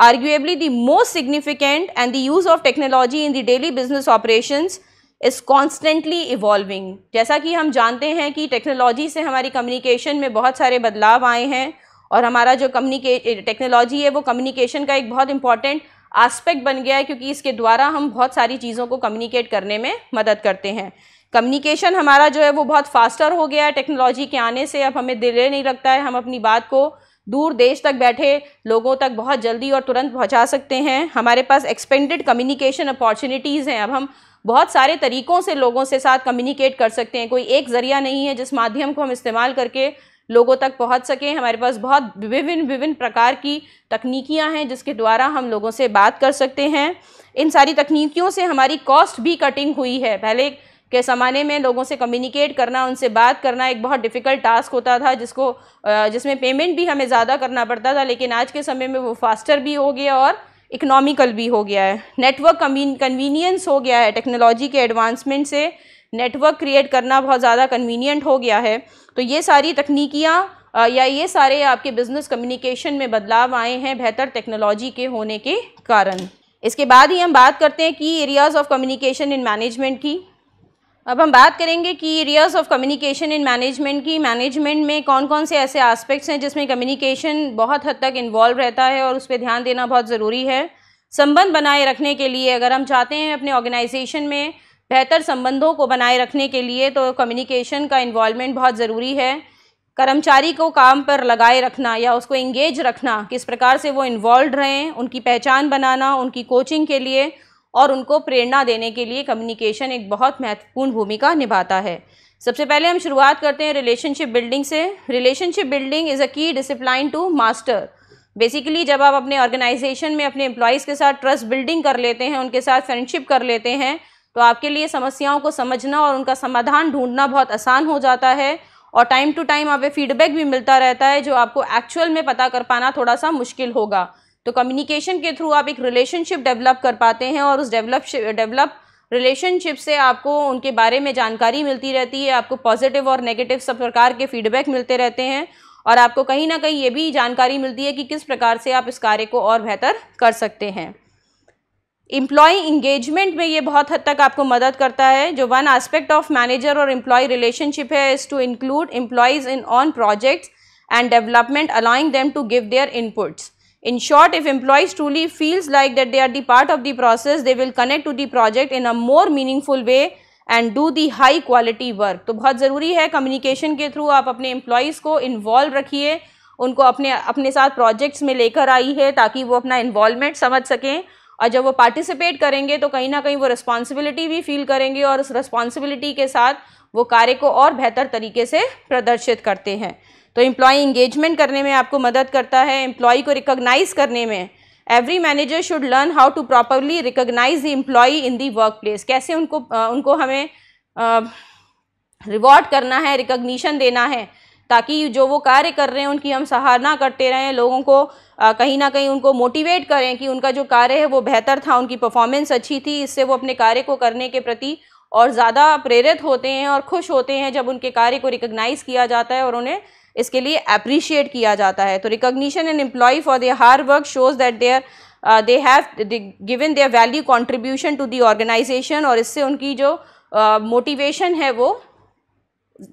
arguably the most significant and the use of technology in the daily business operations is constantly evolving. जैसा कि हम जानते हैं कि टेक्नोलॉजी से हमारी communication में बहुत सारे बदलाव आए हैं और हमारा जो कम्युनिके टेक्नोलॉजी है वो कम्युनिकेशन का एक बहुत इंपॉर्टेंट एस्पेक्ट बन गया है, क्योंकि इसके द्वारा हम बहुत सारी चीज़ों को कम्युनिकेट करने में मदद करते हैं. कम्युनिकेशन हमारा जो है वो बहुत फास्टर हो गया है टेक्नोलॉजी के आने से। अब हमें डिले नहीं लगता है, हम अपनी बात को दूर देश तक बैठे लोगों तक बहुत जल्दी और तुरंत पहुंचा सकते हैं। हमारे पास एक्सपेंडेड कम्युनिकेशन अपॉर्चुनिटीज़ हैं। अब हम बहुत सारे तरीक़ों से लोगों से साथ कम्युनिकेट कर सकते हैं, कोई एक ज़रिया नहीं है जिस माध्यम को हम इस्तेमाल करके लोगों तक पहुंच सकें। हमारे पास बहुत विभिन्न विभिन्न प्रकार की तकनीकियां हैं जिसके द्वारा हम लोगों से बात कर सकते हैं। इन सारी तकनीकियों से हमारी कॉस्ट भी कटिंग हुई है। पहले के ज़माने में लोगों से कम्युनिकेट करना, उनसे बात करना एक बहुत डिफ़िकल्ट टास्क होता था, जिसको जिसमें पेमेंट भी हमें ज़्यादा करना पड़ता था। लेकिन आज के समय में वो फास्टर भी हो गया और इकनॉमिकल भी हो गया है। नेटवर्क कन्वीनियंस हो गया है। टेक्नोलॉजी के एडवांसमेंट से नेटवर्क क्रिएट करना बहुत ज़्यादा कन्वीनियंट हो गया है। तो ये सारी तकनीकियाँ या ये सारे आपके बिज़नेस कम्युनिकेशन में बदलाव आए हैं बेहतर टेक्नोलॉजी के होने के कारण। इसके बाद ही हम बात करते हैं की areas of communication in management की। अब हम बात करेंगे कि areas of communication in management की। मैनेजमेंट में कौन कौन से ऐसे एस्पेक्ट्स हैं जिसमें कम्युनिकेशन बहुत हद तक इन्वॉल्व रहता है और उस पर ध्यान देना बहुत ज़रूरी है। संबंध बनाए रखने के लिए, अगर हम चाहते हैं अपने ऑर्गेनाइजेशन में बेहतर संबंधों को बनाए रखने के लिए, तो कम्युनिकेशन का इन्वॉल्वमेंट बहुत ज़रूरी है। कर्मचारी को काम पर लगाए रखना या उसको इंगेज रखना, किस प्रकार से वो इन्वॉल्व रहें, उनकी पहचान बनाना, उनकी कोचिंग के लिए और उनको प्रेरणा देने के लिए कम्युनिकेशन एक बहुत महत्वपूर्ण भूमिका निभाता है। सबसे पहले हम शुरुआत करते हैं रिलेशनशिप बिल्डिंग से। Relationship building is a key discipline to master. Basically जब आप अपने ऑर्गेनाइजेशन में अपने एम्प्लॉयज़ के साथ ट्रस्ट बिल्डिंग कर लेते हैं, उनके साथ फ्रेंडशिप कर लेते हैं, तो आपके लिए समस्याओं को समझना और उनका समाधान ढूंढना बहुत आसान हो जाता है और टाइम टू टाइम आपको फीडबैक भी मिलता रहता है, जो आपको एक्चुअल में पता कर पाना थोड़ा सा मुश्किल होगा। तो कम्युनिकेशन के थ्रू आप एक रिलेशनशिप डेवलप कर पाते हैं और उस डेवलप डेवलप रिलेशनशिप से आपको उनके बारे में जानकारी मिलती रहती है, आपको पॉजिटिव और नेगेटिव सब प्रकार के फीडबैक मिलते रहते हैं और आपको कहीं ना कहीं ये भी जानकारी मिलती है कि किस प्रकार से आप इस कार्य को और बेहतर कर सकते हैं। एम्प्लॉय इंगेजमेंट में ये बहुत हद तक आपको मदद करता है। जो वन एस्पेक्ट ऑफ मैनेजर और एम्प्लॉय रिलेशनशिप है is to include employees in on projects and development, allowing them to give their inputs. In short, if employees truly feels like that they are the part of the process, they will connect to the project in a more meaningful way and do the high quality work. तो बहुत ज़रूरी है communication के through आप अपने employees को involve रखिए, उनको अपने अपने साथ प्रोजेक्ट्स में लेकर आई है ताकि वो अपना इन्वॉल्वमेंट समझ सकें और जब वो पार्टिसिपेट करेंगे तो कहीं ना कहीं वो रिस्पॉन्सिबिलिटी भी फील करेंगे और उस रिस्पॉन्सिबिलिटी के साथ वो कार्य को और बेहतर तरीके से प्रदर्शित करते हैं। तो एम्प्लॉय इंगेजमेंट करने में आपको मदद करता है। एम्प्लॉय को रिकॉग्नाइज करने में, every manager should learn how to properly recognise the employee in the workplace. कैसे उनको उनको हमें रिवॉर्ड करना है, रिकॉग्निशन देना है, ताकि जो वो कार्य कर रहे हैं उनकी हम सराहना करते रहें, लोगों को कहीं ना कहीं उनको मोटिवेट करें कि उनका जो कार्य है वो बेहतर था, उनकी परफॉर्मेंस अच्छी थी। इससे वो अपने कार्य को करने के प्रति और ज़्यादा प्रेरित होते हैं और खुश होते हैं जब उनके कार्य को रिकॉग्नाइज किया जाता है और उन्हें इसके लिए अप्रिशिएट किया जाता है। तो recognition and employee for their hard work shows that their they have given their value contribution to the organisation और इससे उनकी जो मोटिवेशन uh, है वो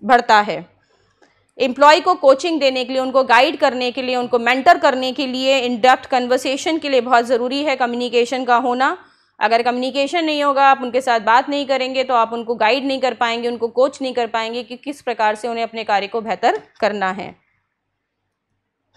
बढ़ता है। एम्प्लॉय को कोचिंग देने के लिए, उनको गाइड करने के लिए, उनको मेंटर करने के लिए, इन डेप्थ कन्वर्सेशन के लिए बहुत ज़रूरी है कम्युनिकेशन का होना। अगर कम्युनिकेशन नहीं होगा, आप उनके साथ बात नहीं करेंगे, तो आप उनको गाइड नहीं कर पाएंगे, उनको कोच नहीं कर पाएंगे कि किस प्रकार से उन्हें अपने कार्य को बेहतर करना है।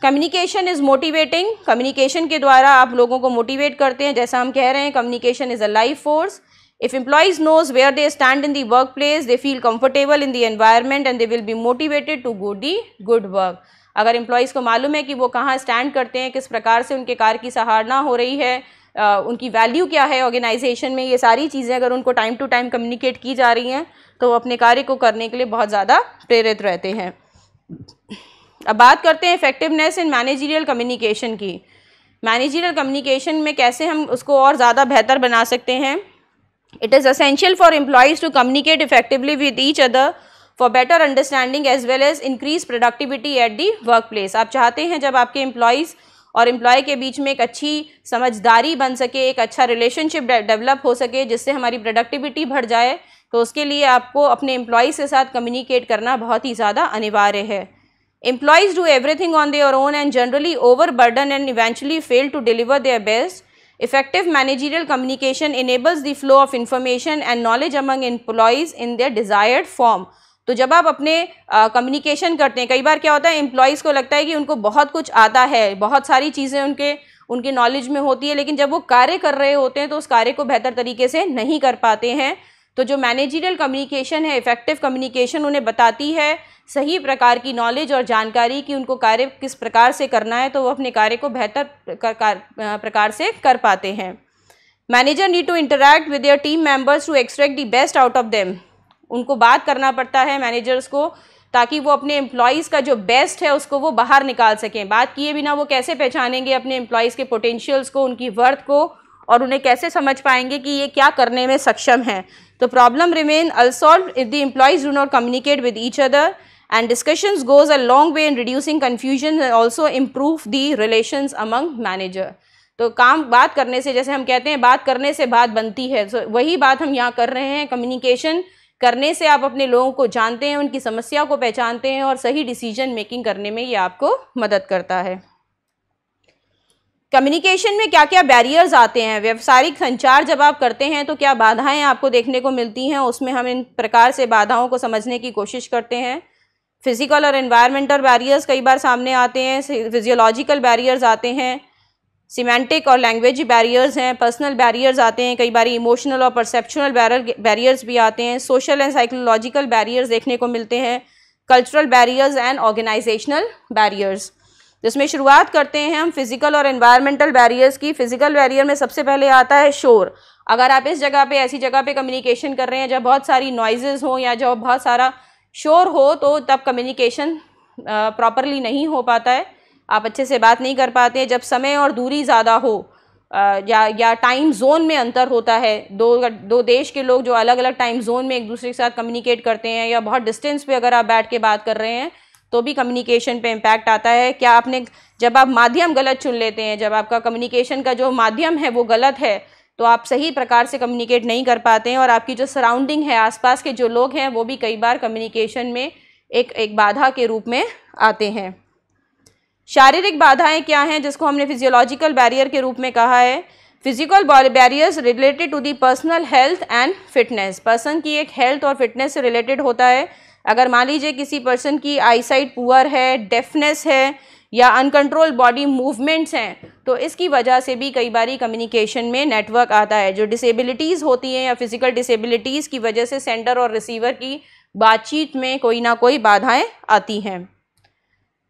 Communication is motivating. कम्युनिकेशन के द्वारा आप लोगों को मोटिवेट करते हैं। जैसा हम कह रहे हैं, communication is a life force. If employees knows where they stand in the workplace, they feel comfortable in the environment and they will be motivated to do the good work. अगर employees को मालूम है कि वो कहाँ stand करते हैं, किस प्रकार से उनके कार्य की सराहना हो रही है, Uh, उनकी वैल्यू क्या है ऑर्गेनाइजेशन में, ये सारी चीज़ें अगर उनको टाइम टू टाइम कम्युनिकेट की जा रही हैं, तो वो अपने कार्य को करने के लिए बहुत ज़्यादा प्रेरित रहते हैं। अब बात करते हैं इफेक्टिवनेस इन मैनेजरियल कम्युनिकेशन की। मैनेजरियल कम्युनिकेशन में कैसे हम उसको और ज़्यादा बेहतर बना सकते हैं। It is essential for employees to communicate effectively with each other for better understanding as well as increase productivity at the workplace. आप चाहते हैं जब आपके एम्प्लॉयज़ और एम्प्लॉय के बीच में एक अच्छी समझदारी बन सके, एक अच्छा रिलेशनशिप डेवलप हो सके जिससे हमारी प्रोडक्टिविटी बढ़ जाए, तो उसके लिए आपको अपने एम्प्लॉयज़ के साथ कम्युनिकेट करना बहुत ही ज़्यादा अनिवार्य है। Employees do everything on their own and generally overburden and eventually fail to deliver their best. Effective managerial communication enables the flow of information and knowledge among employees in their desired form. तो जब आप अपने communication uh, करते हैं, कई बार क्या होता है एम्प्लॉयज़ को लगता है कि उनको बहुत कुछ आता है, बहुत सारी चीज़ें उनके उनके नॉलेज में होती है, लेकिन जब वो कार्य कर रहे होते हैं तो उस कार्य को बेहतर तरीके से नहीं कर पाते हैं. तो जो मैनेजरियल कम्युनिकेशन है, इफ़ेक्टिव कम्युनिकेशन उन्हें बताती है सही प्रकार की नॉलेज और जानकारी कि उनको कार्य किस प्रकार से करना है, तो वो अपने कार्य को बेहतर प्रकार से कर पाते हैं. Manager need to interact with their team members to extract the best out of them. उनको बात करना पड़ता है मैनेजर्स को, ताकि वो अपने एम्प्लॉयज़ का जो बेस्ट है उसको वो बाहर निकाल सकें. बात किए बिना वो कैसे पहचानेंगे अपने एम्प्लॉयज़ के पोटेंशियल्स को, उनकी वर्थ को, और उन्हें कैसे समझ पाएंगे कि ये क्या करने में सक्षम है. तो problem remain unsolved if the employees do not communicate with each other and discussions goes a long way in reducing confusion and also improve the relations among manager. तो काम बात करने से, जैसे हम कहते हैं बात करने से बात बनती है, so वही बात हम यहाँ कर रहे हैं. कम्युनिकेशन करने से आप अपने लोगों को जानते हैं, उनकी समस्या को पहचानते हैं और सही डिसीजन मेकिंग करने में ये आपको मदद करता है. कम्युनिकेशन में क्या क्या बैरियर्स आते हैं? व्यावसायिक संचार जब आप करते हैं तो क्या बाधाएं आपको देखने को मिलती हैं, उसमें हम इन प्रकार से बाधाओं को समझने की कोशिश करते हैं. फिजिकल और एनवायरमेंटल बैरियर्स कई बार सामने आते हैं, फिजियोलॉजिकल बैरियर्स आते हैं, सिमेंटिक और लैंग्वेज बैरियर्स हैं, पर्सनल बैरियर्स आते हैं, कई बार इमोशनल और परसेप्शनल बैरियर्स भी आते हैं, सोशल एंड साइकोलॉजिकल बैरियर्स देखने को मिलते हैं, cultural barriers and organisational barriers. जिसमें शुरुआत करते हैं हम फिजिकल और एनवायरमेंटल बैरियर्स की. फिजिकल बैरियर में सबसे पहले आता है शोर. अगर आप इस जगह पर ऐसी जगह पर कम्युनिकेशन कर रहे हैं जहाँ बहुत सारी नॉइजेज़ हों या जहाँ बहुत सारा शोर हो, तो तब कम्युनिकेशन प्रॉपरली नहीं हो पाता है, आप अच्छे से बात नहीं कर पाते हैं. जब समय और दूरी ज़्यादा हो आ, या या टाइम जोन में अंतर होता है, दो दो देश के लोग जो अलग अलग टाइम जोन में एक दूसरे के साथ कम्युनिकेट करते हैं, या बहुत डिस्टेंस पे अगर आप बैठ के बात कर रहे हैं तो भी कम्युनिकेशन पे इम्पैक्ट आता है. क्या आपने, जब आप माध्यम गलत चुन लेते हैं, जब आपका कम्युनिकेशन का जो माध्यम है वो गलत है, तो आप सही प्रकार से कम्युनिकेट नहीं कर पाते हैं, और आपकी जो सराउंडिंग है, आसपास के जो लोग हैं, वो भी कई बार कम्युनिकेशन में एक एक बाधा के रूप में आते हैं. शारीरिक बाधाएं क्या हैं, जिसको हमने फिजियोलॉजिकल बैरियर के रूप में कहा है. Physical barriers related to the personal health and fitness. Person की एक हेल्थ और फिटनेस से रिलेटेड होता है. अगर मान लीजिए किसी पर्सन की आईसाइट पुअर है, डेफनेस है, या अनकंट्रोल बॉडी मूवमेंट्स हैं, तो इसकी वजह से भी कई बारी कम्युनिकेशन में नेटवर्क आता है. जो डिसेबिलिटीज़ होती हैं या फिज़िकल डिसेबिलिटीज़ की वजह से सेंडर और रिसीवर की बातचीत में कोई ना कोई बाधाएं आती हैं.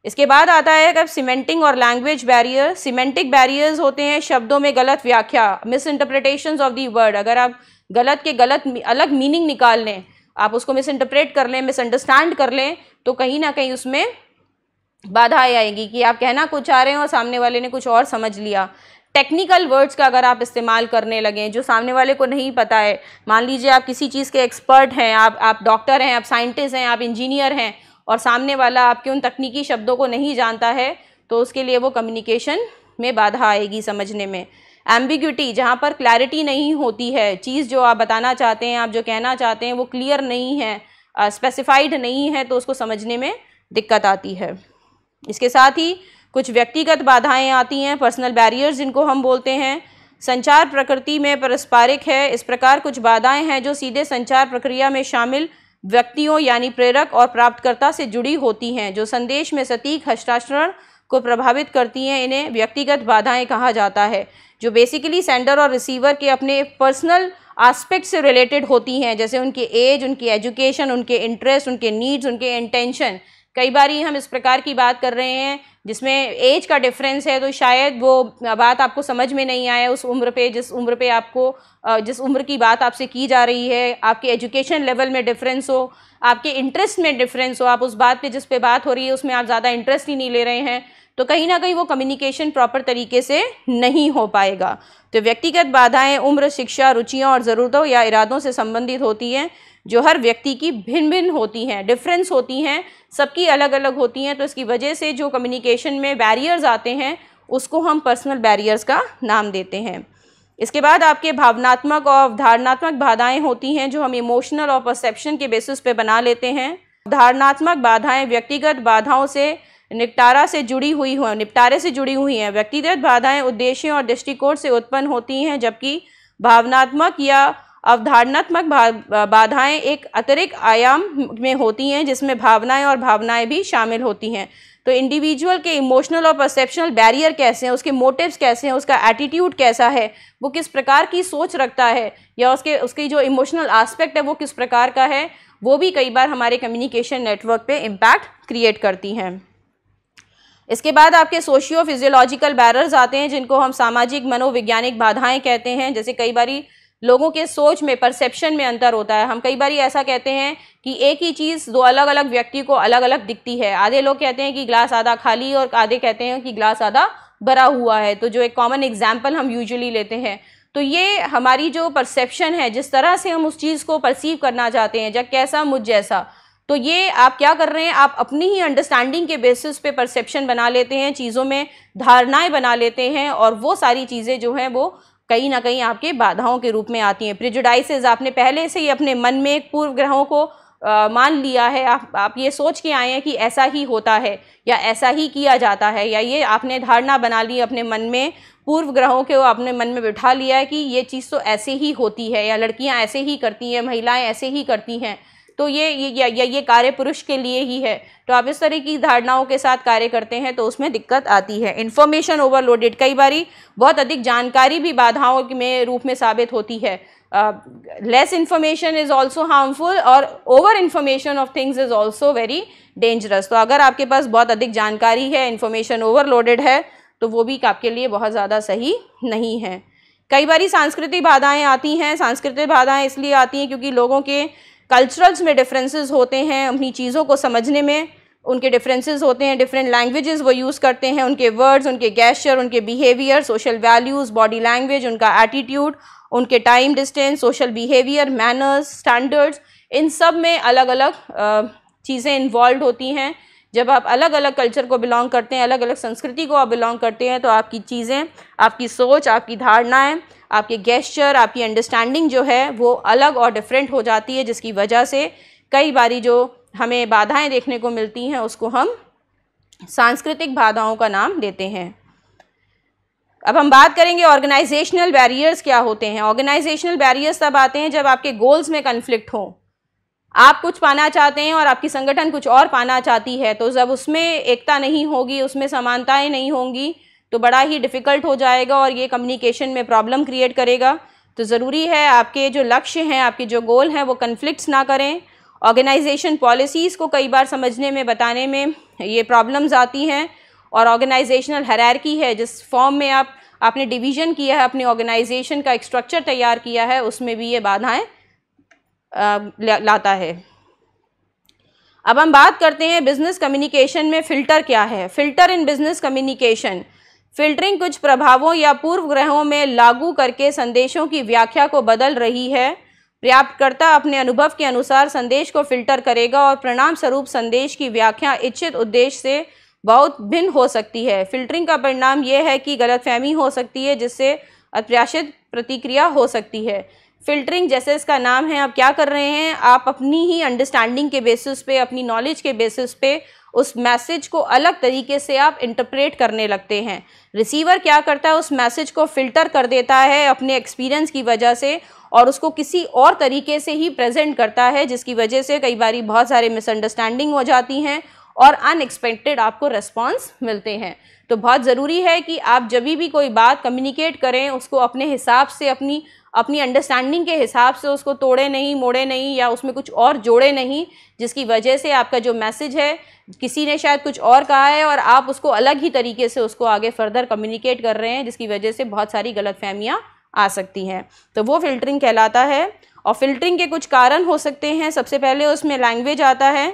इसके बाद आता है कि सिमेंटिंग और लैंग्वेज बैरियर. सिमेंटिक बैरियर्स होते हैं शब्दों में गलत व्याख्या, misinterpretations of the word. अगर आप गलत के गलत अलग मीनिंग निकाल लें, आप उसको मिस इंटरप्रेट कर लें, मिसअंडरस्टैंड कर लें, तो कहीं ना कहीं उसमें बाधा आएगी कि आप कहना कुछ चाह रहे हैं और सामने वाले ने कुछ और समझ लिया. टेक्निकल वर्ड्स का अगर आप इस्तेमाल करने लगें जो सामने वाले को नहीं पता है, मान लीजिए आप किसी चीज़ के एक्सपर्ट हैं, आप आप डॉक्टर हैं, आप साइंटिस्ट हैं, आप इंजीनियर हैं, और सामने वाला आपके उन तकनीकी शब्दों को नहीं जानता है, तो उसके लिए वो कम्युनिकेशन में बाधा आएगी समझने में. एम्बिग्यूटी, जहाँ पर क्लैरिटी नहीं होती है, चीज़ जो आप बताना चाहते हैं, आप जो कहना चाहते हैं वो क्लियर नहीं है, स्पेसिफाइड नहीं है, तो उसको समझने में दिक्कत आती है. इसके साथ ही कुछ व्यक्तिगत बाधाएं आती हैं, पर्सनल बैरियर्स जिनको हम बोलते हैं. संचार प्रकृति में पारस्परिक है, इस प्रकार कुछ बाधाएं हैं जो सीधे संचार प्रक्रिया में शामिल व्यक्तियों यानी प्रेरक और प्राप्तकर्ता से जुड़ी होती हैं, जो संदेश में सटीक हस्ताक्षरण को प्रभावित करती हैं. इन्हें व्यक्तिगत बाधाएं कहा जाता है, जो बेसिकली सेंडर और रिसीवर के अपने पर्सनल आस्पेक्ट से रिलेटेड होती हैं, जैसे उनकी एज, उनकी एजुकेशन, उनके इंटरेस्ट, उनके नीड्स, उनके इंटेंशन. कई बारी हम इस प्रकार की बात कर रहे हैं जिसमें एज का डिफरेंस है, तो शायद वो बात आपको समझ में नहीं आए उस उम्र पे, जिस उम्र पे आपको जिस उम्र की बात आपसे की जा रही है. आपके एजुकेशन लेवल में डिफरेंस हो, आपके इंटरेस्ट में डिफरेंस हो, आप उस बात पे जिस पे बात हो रही है उसमें आप ज़्यादा इंटरेस्ट ही नहीं ले रहे हैं, तो कहीं ना कहीं वो कम्युनिकेशन प्रॉपर तरीके से नहीं हो पाएगा. तो व्यक्तिगत बाधाएँ उम्र, शिक्षा, रुचियों और ज़रूरतों या इरादों से संबंधित होती हैं, जो हर व्यक्ति की भिन्न भिन्न होती हैं, डिफरेंस होती हैं, सबकी अलग अलग होती हैं. तो इसकी वजह से जो कम्युनिकेशन में बैरियर्स आते हैं उसको हम पर्सनल बैरियर्स का नाम देते हैं. इसके बाद आपके भावनात्मक और अवधारणात्मक बाधाएं होती हैं, जो हम इमोशनल और परसेप्शन के बेसिस पे बना लेते हैं. अवधारणात्मक बाधाएं व्यक्तिगत बाधाओं से निपटारा से जुड़ी हुई हो निपटारे से जुड़ी हुई हैं। व्यक्तिगत बाधाएं उद्देश्यों और दृष्टिकोण से उत्पन्न होती हैं, जबकि भावनात्मक या अवधारणात्मक बाधाएं एक अतिरिक्त आयाम में होती हैं, जिसमें भावनाएं और भावनाएं भी शामिल होती हैं। तो इंडिविजुअल के इमोशनल और परसेप्शनल बैरियर कैसे हैं, उसके मोटिव्स कैसे हैं, उसका एटीट्यूड कैसा है, वो किस प्रकार की सोच रखता है, या उसके उसकी जो इमोशनल एस्पेक्ट है वो किस प्रकार का है, वो भी कई बार हमारे कम्युनिकेशन नेटवर्क पे इम्पैक्ट क्रिएट करती हैं। इसके बाद आपके सोशियो फिजियोलॉजिकल बैरियर्स आते हैं, जिनको हम सामाजिक मनोवैज्ञानिक बाधाएं कहते हैं। जैसे कई बारी लोगों के सोच में, परसेप्शन में अंतर होता है। हम कई बार ऐसा कहते हैं कि एक ही चीज़ दो अलग अलग व्यक्ति को अलग अलग दिखती है। आधे लोग कहते हैं कि ग्लास आधा खाली और आधे कहते हैं कि ग्लास आधा भरा हुआ है, तो जो एक कॉमन एग्जाम्पल हम यूजुअली लेते हैं। तो ये हमारी जो परसेप्शन है, जिस तरह से हम उस चीज़ को परसीव करना चाहते हैं, जब कैसा मुझ जैसा, तो ये आप क्या कर रहे हैं, आप अपनी ही अंडरस्टैंडिंग के बेसिस पे परसेप्शन बना लेते हैं, चीज़ों में धारणाएं बना लेते हैं, और वो सारी चीज़ें जो हैं वो कहीं ना कहीं आपके बाधाओं के रूप में आती हैं। प्रिजुडाइसेस, आपने पहले से ही अपने मन में पूर्व ग्रहों को आ, मान लिया है, आप आप ये सोच के आए हैं कि ऐसा ही होता है या ऐसा ही किया जाता है, या ये आपने धारणा बना ली अपने मन में, पूर्व ग्रहों के वो अपने मन में बिठा लिया है कि ये चीज़ तो ऐसे ही होती है, या लड़कियां ऐसे ही करती हैं, महिलाएं ऐसे ही करती हैं, तो ये ये या ये कार्य पुरुष के लिए ही है। तो आप इस तरह की धारणाओं के साथ कार्य करते हैं तो उसमें दिक्कत आती है। इन्फॉर्मेशन ओवरलोडेड, कई बारी बहुत अधिक जानकारी भी बाधाओं के रूप में साबित होती है। Less information is also harmful और over information of things is also very dangerous. तो अगर आपके पास बहुत अधिक जानकारी है, इन्फॉर्मेशन ओवरलोडेड है, तो वो भी आपके लिए बहुत ज़्यादा सही नहीं है। कई बारी सांस्कृतिक बाधाएँ आती हैं। सांस्कृतिक बाधाएँ इसलिए आती हैं क्योंकि लोगों के कल्चरल्स में डिफरेंसेस होते हैं, अपनी चीज़ों को समझने में उनके डिफरेंसेस होते हैं। डिफरेंट लैंग्वेजेस वो यूज़ करते हैं, उनके वर्ड्स, उनके गेस्चर, उनके behaviour, social values, body language, उनका एटीट्यूड, उनके time, distance, social behaviour, manners, standards, इन सब में अलग अलग चीज़ें इन्वॉल्व होती हैं। जब आप अलग अलग कल्चर को बिलोंग करते हैं, अलग अलग संस्कृति को आप बिलोंग करते हैं, तो आपकी चीज़ें, आपकी सोच, आपकी धारणाएं, आपके गेस्चर, आपकी अंडरस्टैंडिंग जो है वो अलग और डिफरेंट हो जाती है, जिसकी वजह से कई बारी जो हमें बाधाएं देखने को मिलती हैं उसको हम सांस्कृतिक बाधाओं का नाम देते हैं। अब हम बात करेंगे ऑर्गेनाइजेशनल बैरियर्स क्या होते हैं। ऑर्गेनाइजेशनल बैरियर्स तब आते हैं जब आपके गोल्स में कन्फ्लिक्ट हो। आप कुछ पाना चाहते हैं और आपकी संगठन कुछ और पाना चाहती है, तो जब उसमें एकता नहीं होगी, उसमें समानताएं नहीं होंगी, तो बड़ा ही डिफ़िकल्ट हो जाएगा और ये कम्युनिकेशन में प्रॉब्लम क्रिएट करेगा। तो ज़रूरी है आपके जो लक्ष्य हैं, आपके जो गोल हैं, वो कन्फ्लिक्ट्स ना करें। ऑर्गेनाइजेशन पॉलिसीज़ को कई बार समझने में, बताने में ये प्रॉब्लम्स आती हैं। और ऑर्गेनाइजेशनल हायरार्की है, जिस फॉर्म में आप आपने डिवीज़न किया है, अपने ऑर्गेनाइजेशन का एक स्ट्रक्चर तैयार किया है, उसमें भी ये बाधाएँ लाता है। अब हम बात करते हैं बिजनेस कम्युनिकेशन में फ़िल्टर क्या है। Filter in business communication, filtering कुछ प्रभावों या पूर्व ग्रहों में लागू करके संदेशों की व्याख्या को बदल रही है। प्राप्तकर्ता अपने अनुभव के अनुसार संदेश को फ़िल्टर करेगा और परिणाम स्वरूप संदेश की व्याख्या इच्छित उद्देश्य से बहुत भिन्न हो सकती है। फ़िल्टरिंग का परिणाम यह है कि गलतफहमी हो सकती है, जिससे अप्रत्याशित प्रतिक्रिया हो सकती है। फ़िल्टरिंग, जैसे इसका नाम है, आप क्या कर रहे हैं, आप अपनी ही अंडरस्टैंडिंग के बेसिस पे, अपनी नॉलेज के बेसिस पे उस मैसेज को अलग तरीके से आप इंटरप्रेट करने लगते हैं। रिसीवर क्या करता है, उस मैसेज को फ़िल्टर कर देता है अपने एक्सपीरियंस की वजह से और उसको किसी और तरीके से ही प्रेजेंट करता है, जिसकी वजह से कई बारी बहुत सारे मिसअंडरस्टैंडिंग हो जाती हैं और अनएक्सपेक्टेड आपको रिस्पॉन्स मिलते हैं। तो बहुत ज़रूरी है कि आप जब भी कोई बात कम्युनिकेट करें, उसको अपने हिसाब से, अपनी अपनी अंडरस्टैंडिंग के हिसाब से उसको तोड़े नहीं, मोड़े नहीं, या उसमें कुछ और जोड़े नहीं, जिसकी वजह से आपका जो मैसेज है, किसी ने शायद कुछ और कहा है और आप उसको अलग ही तरीके से उसको आगे फर्दर कम्युनिकेट कर रहे हैं, जिसकी वजह से बहुत सारी गलतफहमियां आ सकती हैं। तो वो फ़िल्टरिंग कहलाता है। और फ़िल्टरिंग के कुछ कारण हो सकते हैं। सबसे पहले उसमें लैंग्वेज आता है।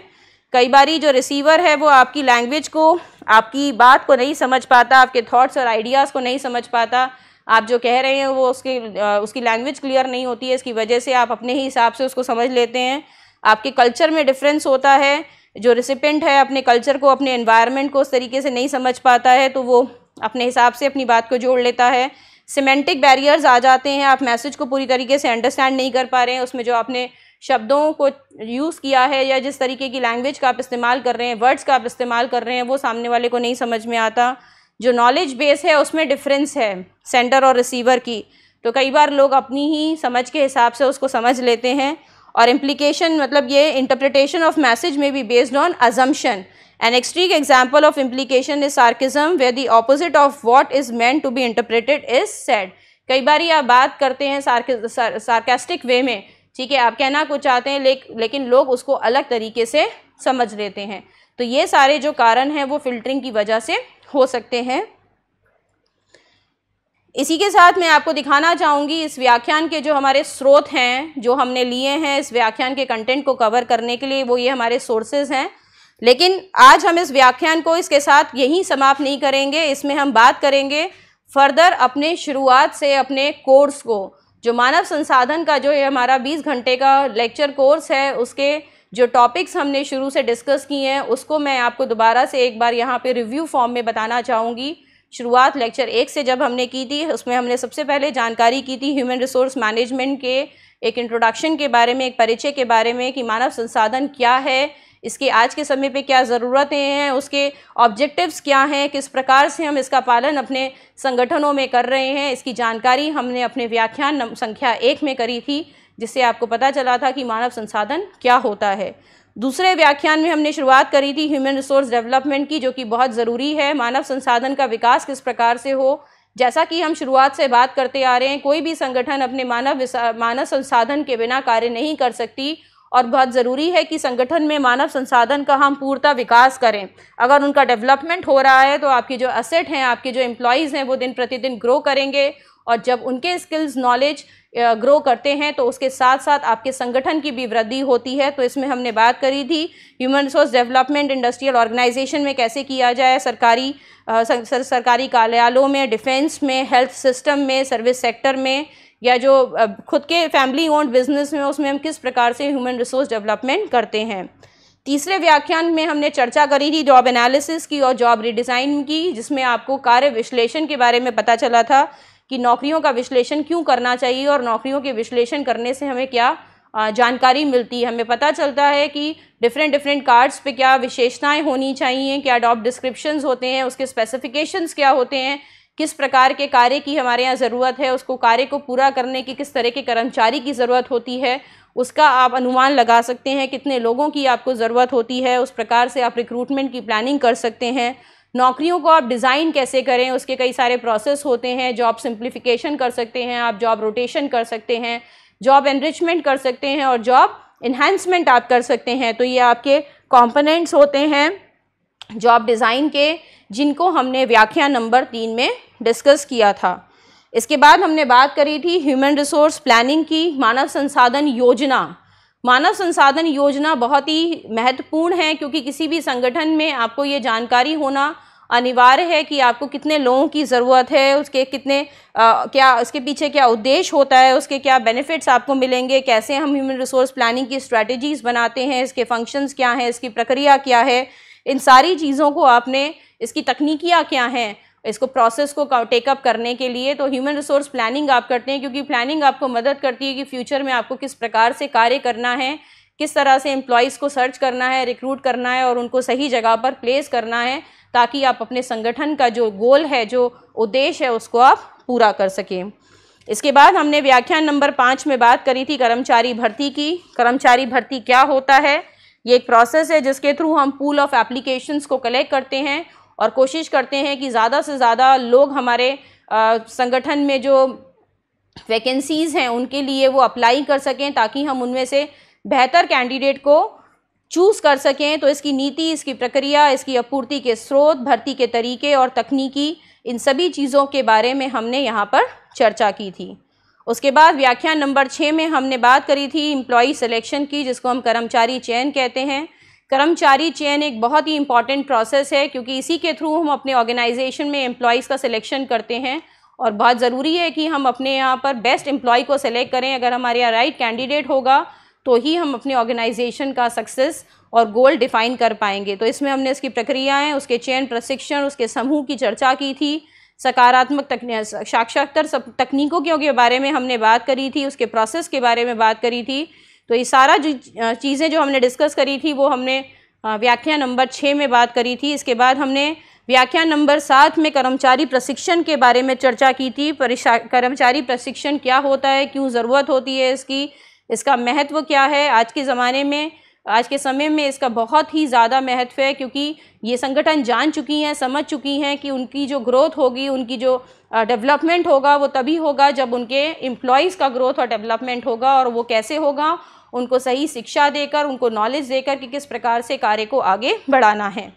कई बारी जो रिसीवर है वो आपकी लैंग्वेज को, आपकी बात को नहीं समझ पाता, आपके थॉट्स और आइडियाज़ को नहीं समझ पाता। आप जो कह रहे हैं वो उसकी उसकी लैंग्वेज क्लियर नहीं होती है, इसकी वजह से आप अपने ही हिसाब से उसको समझ लेते हैं। आपके कल्चर में डिफरेंस होता है, जो रिसिपेंट है अपने कल्चर को, अपने एनवायरनमेंट को उस तरीके से नहीं समझ पाता है, तो वो अपने हिसाब से अपनी बात को जोड़ लेता है। सिमेंटिक बैरियर्स आ जाते हैं। आप मैसेज को पूरी तरीके से अंडरस्टैंड नहीं कर पा रहे हैं, उसमें जो आपने शब्दों को यूज़ किया है या जिस तरीके की लैंग्वेज का आप इस्तेमाल कर रहे हैं, वर्ड्स का आप इस्तेमाल कर रहे हैं, वो सामने वाले को नहीं समझ में आता। जो नॉलेज बेस है उसमें डिफरेंस है सेंडर और रिसीवर की, तो कई बार लोग अपनी ही समझ के हिसाब से उसको समझ लेते हैं। और इम्प्लीकेशन मतलब ये इंटरप्रिटेशन ऑफ मैसेज में भी based on assumption. An extreme example of implication is sarcasm, where the opposite of what is meant to be interpreted is said. कई बार आप बात करते हैं sarcastic way में, ठीक है, आप कहना कुछ चाहते हैं ले, लेकिन लोग उसको अलग तरीके से समझ लेते हैं। तो ये सारे जो कारण हैं वो फिल्टरिंग की वजह से हो सकते हैं। इसी के साथ मैं आपको दिखाना चाहूँगी इस व्याख्यान के जो हमारे स्रोत हैं जो हमने लिए हैं इस व्याख्यान के कंटेंट को कवर करने के लिए, वो ये हमारे सोर्सेज हैं। लेकिन आज हम इस व्याख्यान को इसके साथ यहीं समाप्त नहीं करेंगे, इसमें हम बात करेंगे फर्दर अपने शुरुआत से अपने कोर्स को, जो मानव संसाधन का जो ये हमारा बीस घंटे का लेक्चर कोर्स है उसके जो टॉपिक्स हमने शुरू से डिस्कस किए हैं उसको मैं आपको दोबारा से एक बार यहाँ पे रिव्यू फॉर्म में बताना चाहूँगी। शुरुआत लेक्चर एक से जब हमने की थी उसमें हमने सबसे पहले जानकारी की थी ह्यूमन रिसोर्स मैनेजमेंट के एक इंट्रोडक्शन के बारे में, एक परिचय के बारे में कि मानव संसाधन क्या है, इसके आज के समय पे क्या ज़रूरतें हैं, उसके ऑब्जेक्टिव्स क्या हैं, किस प्रकार से हम इसका पालन अपने संगठनों में कर रहे हैं, इसकी जानकारी हमने अपने व्याख्यान संख्या एक में करी थी, जिससे आपको पता चला था कि मानव संसाधन क्या होता है। दूसरे व्याख्यान में हमने शुरुआत करी थी ह्यूमन रिसोर्स डेवलपमेंट की, जो कि बहुत ज़रूरी है, मानव संसाधन का विकास किस प्रकार से हो। जैसा कि हम शुरुआत से बात करते आ रहे हैं, कोई भी संगठन अपने मानव मानव संसाधन के बिना कार्य नहीं कर सकती और बहुत ज़रूरी है कि संगठन में मानव संसाधन का हम पूर्णतः विकास करें। अगर उनका डेवलपमेंट हो रहा है तो आपके जो एसेट हैं, आपके जो एम्प्लॉयज़ हैं, वो दिन प्रतिदिन ग्रो करेंगे और जब उनके स्किल्स नॉलेज ग्रो करते हैं तो उसके साथ साथ आपके संगठन की भी वृद्धि होती है। तो इसमें हमने बात करी थी human resource development industrial organisation में कैसे किया जाए, सरकारी सर, सरकारी कार्यालयों में, डिफेंस में, हेल्थ सिस्टम में, सर्विस सेक्टर में, या जो खुद के फैमिली ओन्ड बिजनेस में, उसमें हम किस प्रकार से ह्यूमन रिसोर्स डेवलपमेंट करते हैं। तीसरे व्याख्यान में हमने चर्चा करी थी जॉब एनालिसिस की और जॉब रिडिज़ाइन की, जिसमें आपको कार्य विश्लेषण के बारे में पता चला था कि नौकरियों का विश्लेषण क्यों करना चाहिए और नौकरियों के विश्लेषण करने से हमें क्या जानकारी मिलती है। हमें पता चलता है कि डिफरेंट डिफरेंट कार्ड्स पे क्या विशेषताएँ होनी चाहिए, क्या जॉब डिस्क्रिप्शंस होते हैं, उसके स्पेसिफिकेशंस क्या होते हैं, किस प्रकार के कार्य की हमारे यहाँ ज़रूरत है, उसको कार्य को पूरा करने की किस तरह के कर्मचारी की ज़रूरत होती है, उसका आप अनुमान लगा सकते हैं, कितने लोगों की आपको ज़रूरत होती है, उस प्रकार से आप रिक्रूटमेंट की प्लानिंग कर सकते हैं। नौकरियों को आप डिज़ाइन कैसे करें, उसके कई सारे प्रोसेस होते हैं, जॉब सिंप्लीफिकेशन कर सकते हैं आप, जॉब रोटेशन कर सकते हैं, जॉब एनरिचमेंट कर सकते हैं और जॉब इन्हांसमेंट आप कर सकते हैं। तो ये आपके कॉम्पोनेंट्स होते हैं जॉब डिज़ाइन के, जिनको हमने व्याख्यान नंबर तीन में डिस्कस किया था। इसके बाद हमने बात करी थी ह्यूमन रिसोर्स प्लानिंग की, मानव संसाधन योजना। मानव संसाधन योजना बहुत ही महत्वपूर्ण है क्योंकि किसी भी संगठन में आपको ये जानकारी होना अनिवार्य है कि आपको कितने लोगों की ज़रूरत है, उसके कितने आ, क्या उसके पीछे क्या उद्देश्य होता है, उसके क्या बेनिफिट्स आपको मिलेंगे, कैसे हम ह्यूमन रिसोर्स प्लानिंग की स्ट्रैटेजीज़ बनाते हैं, इसके फंक्शंस क्या हैं, इसकी प्रक्रिया क्या है, इन सारी चीज़ों को आपने, इसकी तकनीकियाँ क्या हैं, इसको प्रोसेस को टेकअप करने के लिए। तो ह्यूमन रिसोर्स प्लानिंग आप करते हैं क्योंकि प्लानिंग आपको मदद करती है कि फ्यूचर में आपको किस प्रकार से कार्य करना है, किस तरह से एम्प्लॉइज़ को सर्च करना है, रिक्रूट करना है और उनको सही जगह पर प्लेस करना है, ताकि आप अपने संगठन का जो गोल है, जो उद्देश्य है, उसको आप पूरा कर सकें। इसके बाद हमने व्याख्यान नंबर पाँच में बात करी थी कर्मचारी भर्ती की। कर्मचारी भर्ती क्या होता है, ये एक प्रोसेस है जिसके थ्रू हम पूल ऑफ एप्लीकेशंस को कलेक्ट करते हैं और कोशिश करते हैं कि ज़्यादा से ज़्यादा लोग हमारे आ, संगठन में जो वैकेंसीज़ हैं उनके लिए वो अप्लाई कर सकें, ताकि हम उनमें से बेहतर कैंडिडेट को चूज़ कर सकें। तो इसकी नीति, इसकी प्रक्रिया, इसकी आपूर्ति के स्रोत, भर्ती के तरीके और तकनीकी, इन सभी चीज़ों के बारे में हमने यहाँ पर चर्चा की थी। उसके बाद व्याख्यान नंबर छः में हमने बात करी थी एम्प्लॉई सिलेक्शन की, जिसको हम कर्मचारी चयन कहते हैं। कर्मचारी चयन एक बहुत ही इम्पॉर्टेंट प्रोसेस है क्योंकि इसी के थ्रू हम अपने ऑर्गेनाइजेशन में एम्प्लॉइज़ का सिलेक्शन करते हैं और बहुत ज़रूरी है कि हम अपने यहाँ पर बेस्ट एम्प्लॉय को सिलेक्ट करें। अगर हमारे यहाँ राइट कैंडिडेट होगा तो ही हम अपने ऑर्गेनाइजेशन का सक्सेस और गोल डिफ़ाइन कर पाएंगे। तो इसमें हमने इसकी प्रक्रियाएँ, उसके चयन, प्रशिक्षण, उसके समूह की चर्चा की थी। सकारात्मक तकनीक, साक्षात्कार तकनीकों के बारे में हमने बात करी थी, उसके प्रोसेस के बारे में बात करी थी। तो ये सारा चीज़ें जो हमने डिस्कस करी थी वो हमने व्याख्यान नंबर छः में बात करी थी। इसके बाद हमने व्याख्यान नंबर सात में कर्मचारी प्रशिक्षण के बारे में चर्चा की थी। कर्मचारी प्रशिक्षण क्या होता है, क्यों ज़रूरत होती है इसकी, इसका महत्व क्या है। आज के ज़माने में, आज के समय में इसका बहुत ही ज़्यादा महत्व है, क्योंकि ये संगठन जान चुकी हैं, समझ चुकी हैं कि उनकी जो ग्रोथ होगी, उनकी जो डेवलपमेंट होगा वो तभी होगा जब उनके एम्प्लॉयज़ का ग्रोथ और डेवलपमेंट होगा। और वो कैसे होगा, उनको सही शिक्षा देकर, उनको नॉलेज देकर कि किस प्रकार से कार्य को आगे बढ़ाना है।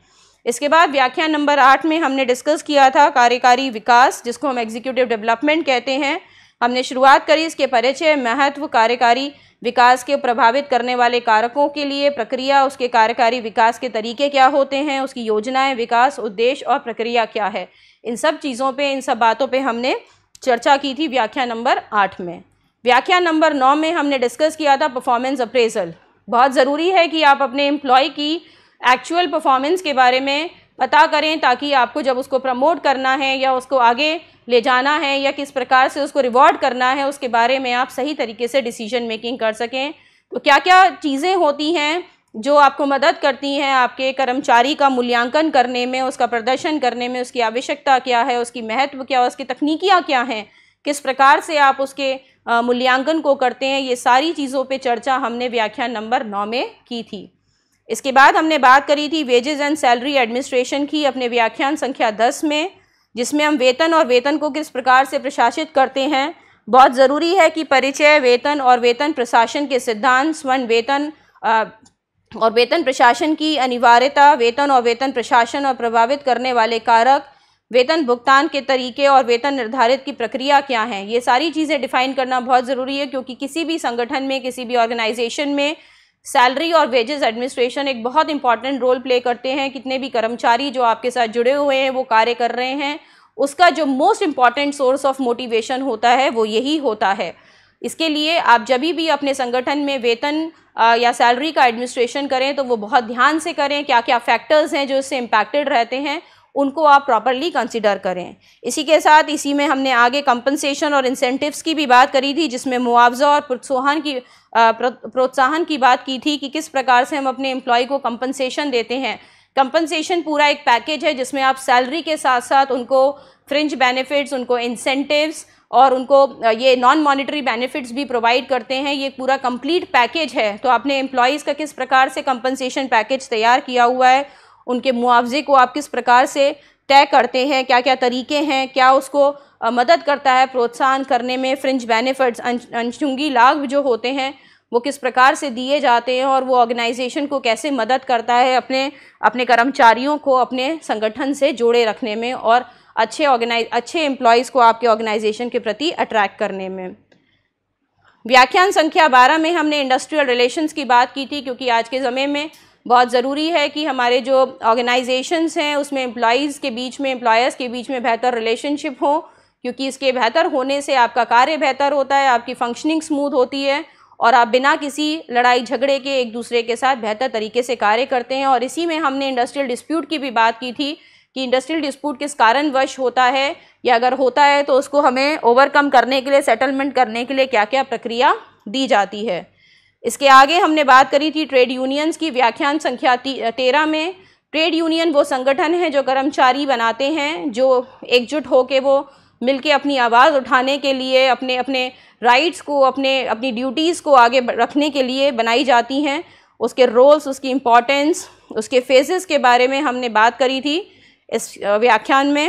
इसके बाद व्याख्यान नंबर आठ में हमने डिस्कस किया था कार्यकारी विकास, जिसको हम एग्जीक्यूटिव डेवलपमेंट कहते हैं। हमने शुरुआत करी इसके परिचय, महत्व, कार्यकारी विकास के प्रभावित करने वाले कारकों के लिए प्रक्रिया, उसके कार्यकारी विकास के तरीके क्या होते हैं, उसकी योजनाएं, विकास उद्देश्य और प्रक्रिया क्या है। इन सब चीज़ों पे, इन सब बातों पे हमने चर्चा की थी व्याख्यान नंबर आठ में। व्याख्यान नंबर नौ में हमने डिस्कस किया था परफॉर्मेंस अप्रेजल। बहुत ज़रूरी है कि आप अपने एम्प्लॉय की एक्चुअल परफॉर्मेंस के बारे में पता करें, ताकि आपको जब उसको प्रमोट करना है या उसको आगे ले जाना है या किस प्रकार से उसको रिवॉर्ड करना है, उसके बारे में आप सही तरीके से डिसीजन मेकिंग कर सकें। तो क्या क्या चीज़ें होती हैं जो आपको मदद करती हैं आपके कर्मचारी का मूल्यांकन करने में, उसका प्रदर्शन करने में, उसकी आवश्यकता क्या है, उसकी महत्व क्या है, उसकी तकनीकियाँ क्या हैं, किस प्रकार से आप उसके मूल्यांकन को करते हैं, ये सारी चीज़ों पर चर्चा हमने व्याख्यान नंबर नौ में की थी। इसके बाद हमने बात करी थी वेजेस एंड सैलरी एडमिनिस्ट्रेशन की अपने व्याख्यान संख्या दस में, जिसमें हम वेतन और वेतन को किस प्रकार से प्रशासित करते हैं। बहुत ज़रूरी है कि परिचय, वेतन और वेतन प्रशासन के सिद्धांत, स्वर्ण वेतन और वेतन प्रशासन की अनिवार्यता, वेतन और वेतन प्रशासन और प्रभावित करने वाले कारक, वेतन भुगतान के तरीके और वेतन निर्धारित की प्रक्रिया क्या है, ये सारी चीज़ें डिफाइन करना बहुत ज़रूरी है, क्योंकि किसी भी संगठन में, किसी भी ऑर्गेनाइजेशन में सैलरी और वेजेस एडमिनिस्ट्रेशन एक बहुत इंपॉर्टेंट रोल प्ले करते हैं। कितने भी कर्मचारी जो आपके साथ जुड़े हुए हैं, वो कार्य कर रहे हैं, उसका जो most important source of motivation होता है वो यही होता है। इसके लिए आप जब भी अपने संगठन में वेतन या सैलरी का एडमिनिस्ट्रेशन करें तो वो बहुत ध्यान से करें, क्या क्या फैक्टर्स हैं जो इससे इम्पैक्टेड रहते हैं उनको आप प्रॉपरली कंसिडर करें। इसी के साथ, इसी में हमने आगे कंपनसेशन और इंसेंटिव्स की भी बात करी थी, जिसमें मुआवजा और प्रोत्साहन की प्रोत्साहन की बात की थी कि किस प्रकार से हम अपने एम्प्लॉय को कंपनसेशन देते हैं। कंपनसेशन पूरा एक पैकेज है जिसमें आप सैलरी के साथ साथ उनको फ्रिंज बेनिफिट्स, उनको इंसेंटिव्स और उनको ये नॉन मॉनिटरी बेनिफिट्स भी प्रोवाइड करते हैं। ये पूरा कंप्लीट पैकेज है। तो आपने एम्प्लॉयज़ का किस प्रकार से कंपनसेशन पैकेज तैयार किया हुआ है, उनके मुआवजे को आप किस प्रकार से तय करते हैं, क्या क्या तरीके हैं, क्या उसको मदद करता है प्रोत्साहन करने में, फ्रिंज बेनिफिट्स, अंशुंगी लाभ जो होते हैं वो किस प्रकार से दिए जाते हैं, और वो ऑर्गेनाइजेशन को कैसे मदद करता है अपने अपने कर्मचारियों को अपने संगठन से जोड़े रखने में और अच्छे ऑर्गेनाइज अच्छे एम्प्लॉयज़ को आपके ऑर्गेनाइजेशन के प्रति अट्रैक्ट करने में। व्याख्यान संख्या बारह में हमने इंडस्ट्रियल रिलेशंस की बात की थी, क्योंकि आज के समय में बहुत ज़रूरी है कि हमारे जो ऑर्गेनाइजेशंस हैं उसमें एम्प्लॉयज़ के बीच में, एम्प्लॉयर्स के बीच में बेहतर रिलेशनशिप हो, क्योंकि इसके बेहतर होने से आपका कार्य बेहतर होता है, आपकी फंक्शनिंग स्मूथ होती है और आप बिना किसी लड़ाई झगड़े के एक दूसरे के साथ बेहतर तरीके से कार्य करते हैं। और इसी में हमने इंडस्ट्रियल डिस्प्यूट की भी बात की थी कि इंडस्ट्रियल डिस्प्यूट किस कारणवश होता है, या अगर होता है तो उसको हमें ओवरकम करने के लिए, सेटलमेंट करने के लिए क्या क्या प्रक्रिया दी जाती है। इसके आगे हमने बात करी थी ट्रेड यूनियंस की व्याख्यान संख्या तेरह में। ट्रेड यूनियन वो संगठन है जो कर्मचारी बनाते हैं, जो एकजुट होकर वो मिलके अपनी आवाज़ उठाने के लिए, अपने अपने राइट्स को, अपने अपनी ड्यूटीज़ को आगे रखने के लिए बनाई जाती हैं। उसके रोल्स, उसकी इम्पॉर्टेंस, उसके फेजेस के बारे में हमने बात करी थी इस व्याख्यान में।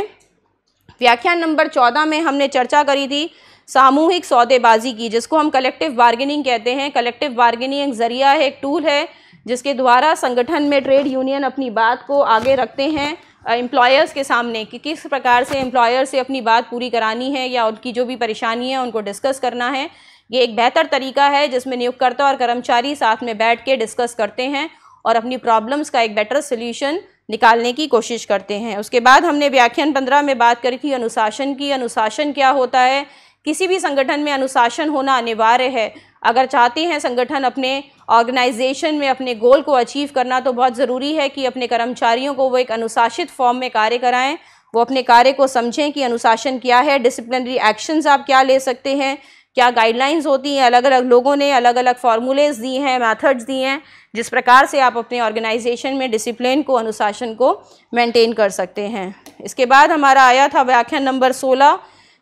व्याख्यान नंबर चौदह में हमने चर्चा करी थी सामूहिक सौदेबाजी की, जिसको हम कलेक्टिव बार्गेनिंग कहते हैं। कलेक्टिव बार्गेनिंग एक ज़रिया है, एक टूल है, जिसके द्वारा संगठन में ट्रेड यूनियन अपनी बात को आगे रखते हैं एम्प्लॉयर्स के सामने, कि किस प्रकार से एम्प्लॉयर से अपनी बात पूरी करानी है या उनकी जो भी परेशानी है उनको डिस्कस करना है। ये एक बेहतर तरीका है जिसमें नियोक्ताकर्ता और कर्मचारी साथ में बैठ के डिस्कस करते हैं और अपनी प्रॉब्लम्स का एक बेटर सोल्यूशन निकालने की कोशिश करते हैं। उसके बाद हमने व्याख्यान पंद्रह में बात करी थी अनुशासन की। अनुशासन क्या होता है? किसी भी संगठन में अनुशासन होना अनिवार्य है। अगर चाहते हैं संगठन अपने ऑर्गेनाइजेशन में अपने गोल को अचीव करना, तो बहुत ज़रूरी है कि अपने कर्मचारियों को वो एक अनुशासित फॉर्म में कार्य कराएं, वो अपने कार्य को समझें कि अनुशासन क्या है, डिसिप्लिनरी एक्शंस आप क्या ले सकते हैं, क्या गाइडलाइंस होती हैं, अलग अलग लोगों ने अलग अलग फार्मूलेज दिए हैं, मैथड्स दिए हैं, जिस प्रकार से आप अपने ऑर्गेनाइजेशन में डिसिप्लिन को, अनुशासन को मेंटेन कर सकते हैं। इसके बाद हमारा आया था व्याख्यान नंबर सोलह,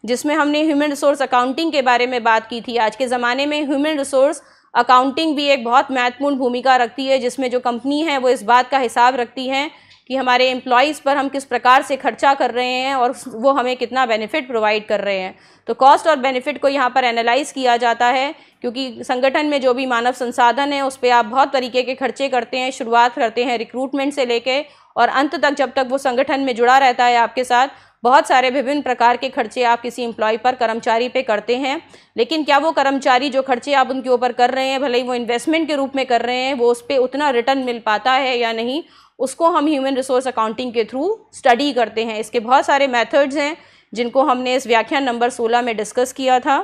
जिसमें हमने ह्यूमन रिसोर्स अकाउंटिंग के बारे में बात की थी। आज के ज़माने में ह्यूमन रिसोर्स अकाउंटिंग भी एक बहुत महत्वपूर्ण भूमिका रखती है, जिसमें जो कंपनी है वो इस बात का हिसाब रखती है कि हमारे एम्प्लॉइज़ पर हम किस प्रकार से खर्चा कर रहे हैं और वो हमें कितना बेनिफिट प्रोवाइड कर रहे हैं। तो कॉस्ट और बेनिफिट को यहाँ पर एनालाइज़ किया जाता है, क्योंकि संगठन में जो भी मानव संसाधन है उस पर आप बहुत तरीके के खर्चे करते हैं। शुरुआत करते हैं रिक्रूटमेंट से लेके और अंत तक, जब तक वो संगठन में जुड़ा रहता है आपके साथ, बहुत सारे विभिन्न प्रकार के खर्चे आप किसी एम्प्लॉय पर, कर्मचारी पे करते हैं। लेकिन क्या वो कर्मचारी जो खर्चे आप उनके ऊपर कर रहे हैं, भले ही वो इन्वेस्टमेंट के रूप में कर रहे हैं, वो उस पर उतना रिटर्न मिल पाता है या नहीं, उसको हम ह्यूमन रिसोर्स अकाउंटिंग के थ्रू स्टडी करते हैं। इसके बहुत सारे मेथड्स हैं जिनको हमने इस व्याख्यान नंबर सोलह में डिस्कस किया था।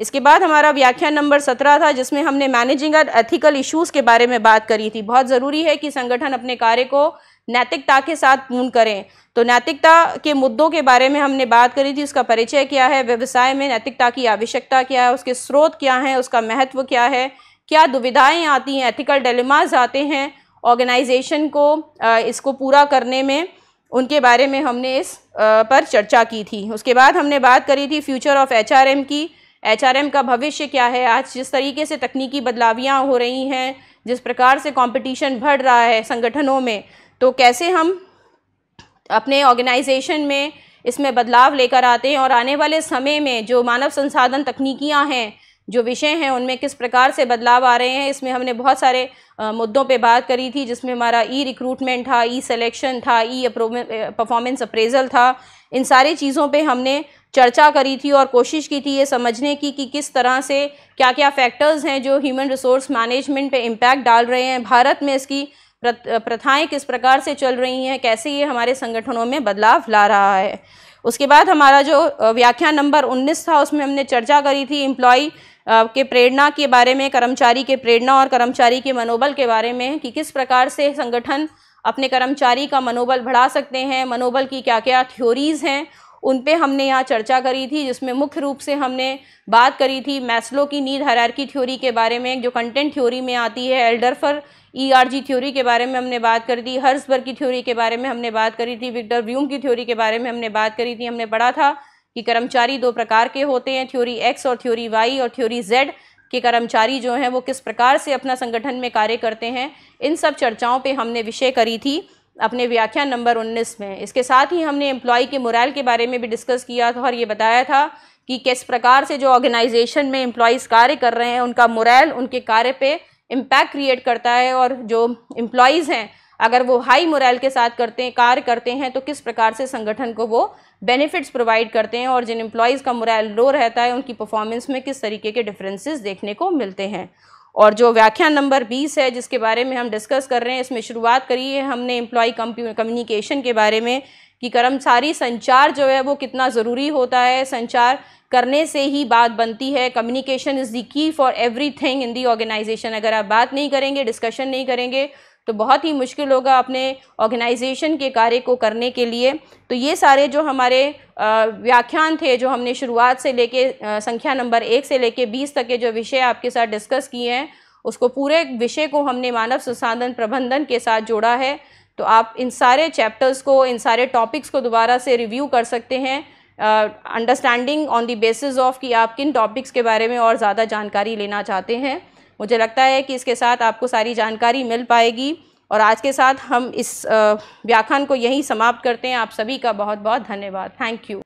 इसके बाद हमारा व्याख्यान नंबर सत्रह था, जिसमें हमने मैनेजिंग और एथिकल इश्यूज़ के बारे में बात करी थी। बहुत ज़रूरी है कि संगठन अपने कार्य को नैतिकता के साथ पूर्ण करें। तो नैतिकता के मुद्दों के बारे में हमने बात करी थी, उसका परिचय क्या है, व्यवसाय में नैतिकता की आवश्यकता क्या है, उसके स्रोत क्या हैं, उसका महत्व क्या है, क्या दुविधाएं आती हैं, एथिकल डिलेमास आते हैं ऑर्गेनाइजेशन को इसको पूरा करने में, उनके बारे में हमने इस पर चर्चा की थी। उसके बाद हमने बात करी थी future of H R M की, एच आर एम का भविष्य क्या है। आज जिस तरीके से तकनीकी बदलावियाँ हो रही हैं, जिस प्रकार से कॉम्पिटिशन बढ़ रहा है संगठनों में, तो कैसे हम अपने ऑर्गेनाइजेशन में इसमें बदलाव लेकर आते हैं और आने वाले समय में जो मानव संसाधन तकनीकियां हैं, जो विषय हैं, उनमें किस प्रकार से बदलाव आ रहे हैं। इसमें हमने बहुत सारे आ, मुद्दों पे बात करी थी, जिसमें हमारा ई रिक्रूटमेंट था, ई सिलेक्शन था, ई परफॉर्मेंस अप्रेजल था। इन सारी चीज़ों पे हमने चर्चा करी थी और कोशिश की थी ये समझने की कि किस तरह से क्या क्या फैक्टर्स हैं जो ह्यूमन रिसोर्स मैनेजमेंट पे इम्पैक्ट डाल रहे हैं, भारत में इसकी प्रथाएं किस प्रकार से चल रही हैं, कैसे ये हमारे संगठनों में बदलाव ला रहा है। उसके बाद हमारा जो व्याख्यान नंबर उन्नीस था, उसमें हमने चर्चा करी थी एम्प्लॉय के प्रेरणा के बारे में, कर्मचारी के प्रेरणा और कर्मचारी के मनोबल के बारे में, कि किस प्रकार से संगठन अपने कर्मचारी का मनोबल बढ़ा सकते हैं, मनोबल की क्या क्या थ्योरीज़ हैं, उन पे हमने यहाँ चर्चा करी थी। जिसमें मुख्य रूप से हमने बात करी थी मैस्लो की नीड हायरार्की थ्योरी के बारे में, जो कंटेंट थ्योरी में आती है, एल्डरफर ईआरजी थ्योरी के बारे में हमने बात करी थी, हर्सबर्ग की थ्योरी के बारे में हमने बात करी थी, विक्टर व्यूम की थ्योरी के बारे में हमने बात करी थी। हमने पढ़ा था कि कर्मचारी दो प्रकार के होते हैं, थ्योरी एक्स और थ्योरी वाई, और थ्योरी जेड के कर्मचारी जो हैं वो किस प्रकार से अपना संगठन में कार्य करते हैं। इन सब चर्चाओं पे हमने विषय करी थी अपने व्याख्यान नंबर उन्नीस में। इसके साथ ही हमने एम्प्लॉय के मोरल के बारे में भी डिस्कस किया था और ये बताया था कि किस प्रकार से जो ऑर्गेनाइजेशन में एम्प्लॉयज़ कार्य कर रहे हैं उनका मोरल उनके कार्य पे इम्पैक्ट क्रिएट करता है, और जो एम्प्लॉयज़ हैं अगर वो हाई मोरल के साथ करते हैं कार्य करते हैं तो किस प्रकार से संगठन को वो बेनिफिट्स प्रोवाइड करते हैं, और जिन एम्प्लॉयज़ का मोरल लो रहता है उनकी परफॉर्मेंस में किस तरीके के डिफरेंसेस देखने को मिलते हैं। और जो व्याख्यान नंबर बीस है जिसके बारे में हम डिस्कस कर रहे हैं, इसमें शुरुआत करी है हमने एम्प्लॉय कम्युनिकेशन के बारे में, कि कर्मचारी संचार जो है वो कितना ज़रूरी होता है, संचार करने से ही बात बनती है। Communication is the key for everything in the organisation. अगर आप बात नहीं करेंगे, डिस्कशन नहीं करेंगे, तो बहुत ही मुश्किल होगा अपने ऑर्गेनाइजेशन के कार्य को करने के लिए। तो ये सारे जो हमारे व्याख्यान थे, जो हमने शुरुआत से लेके संख्या नंबर एक से लेके बीस तक के जो विषय आपके साथ डिस्कस किए हैं, उसको पूरे विषय को हमने मानव संसाधन प्रबंधन के साथ जोड़ा है। तो आप इन सारे चैप्टर्स को, इन सारे टॉपिक्स को दोबारा से रिव्यू कर सकते हैं, understanding on the basis of कि आप किन टॉपिक्स के बारे में और ज़्यादा जानकारी लेना चाहते हैं। मुझे लगता है कि इसके साथ आपको सारी जानकारी मिल पाएगी, और आज के साथ हम इस व्याख्यान को यहीं समाप्त करते हैं। आप सभी का बहुत बहुत धन्यवाद। Thank you.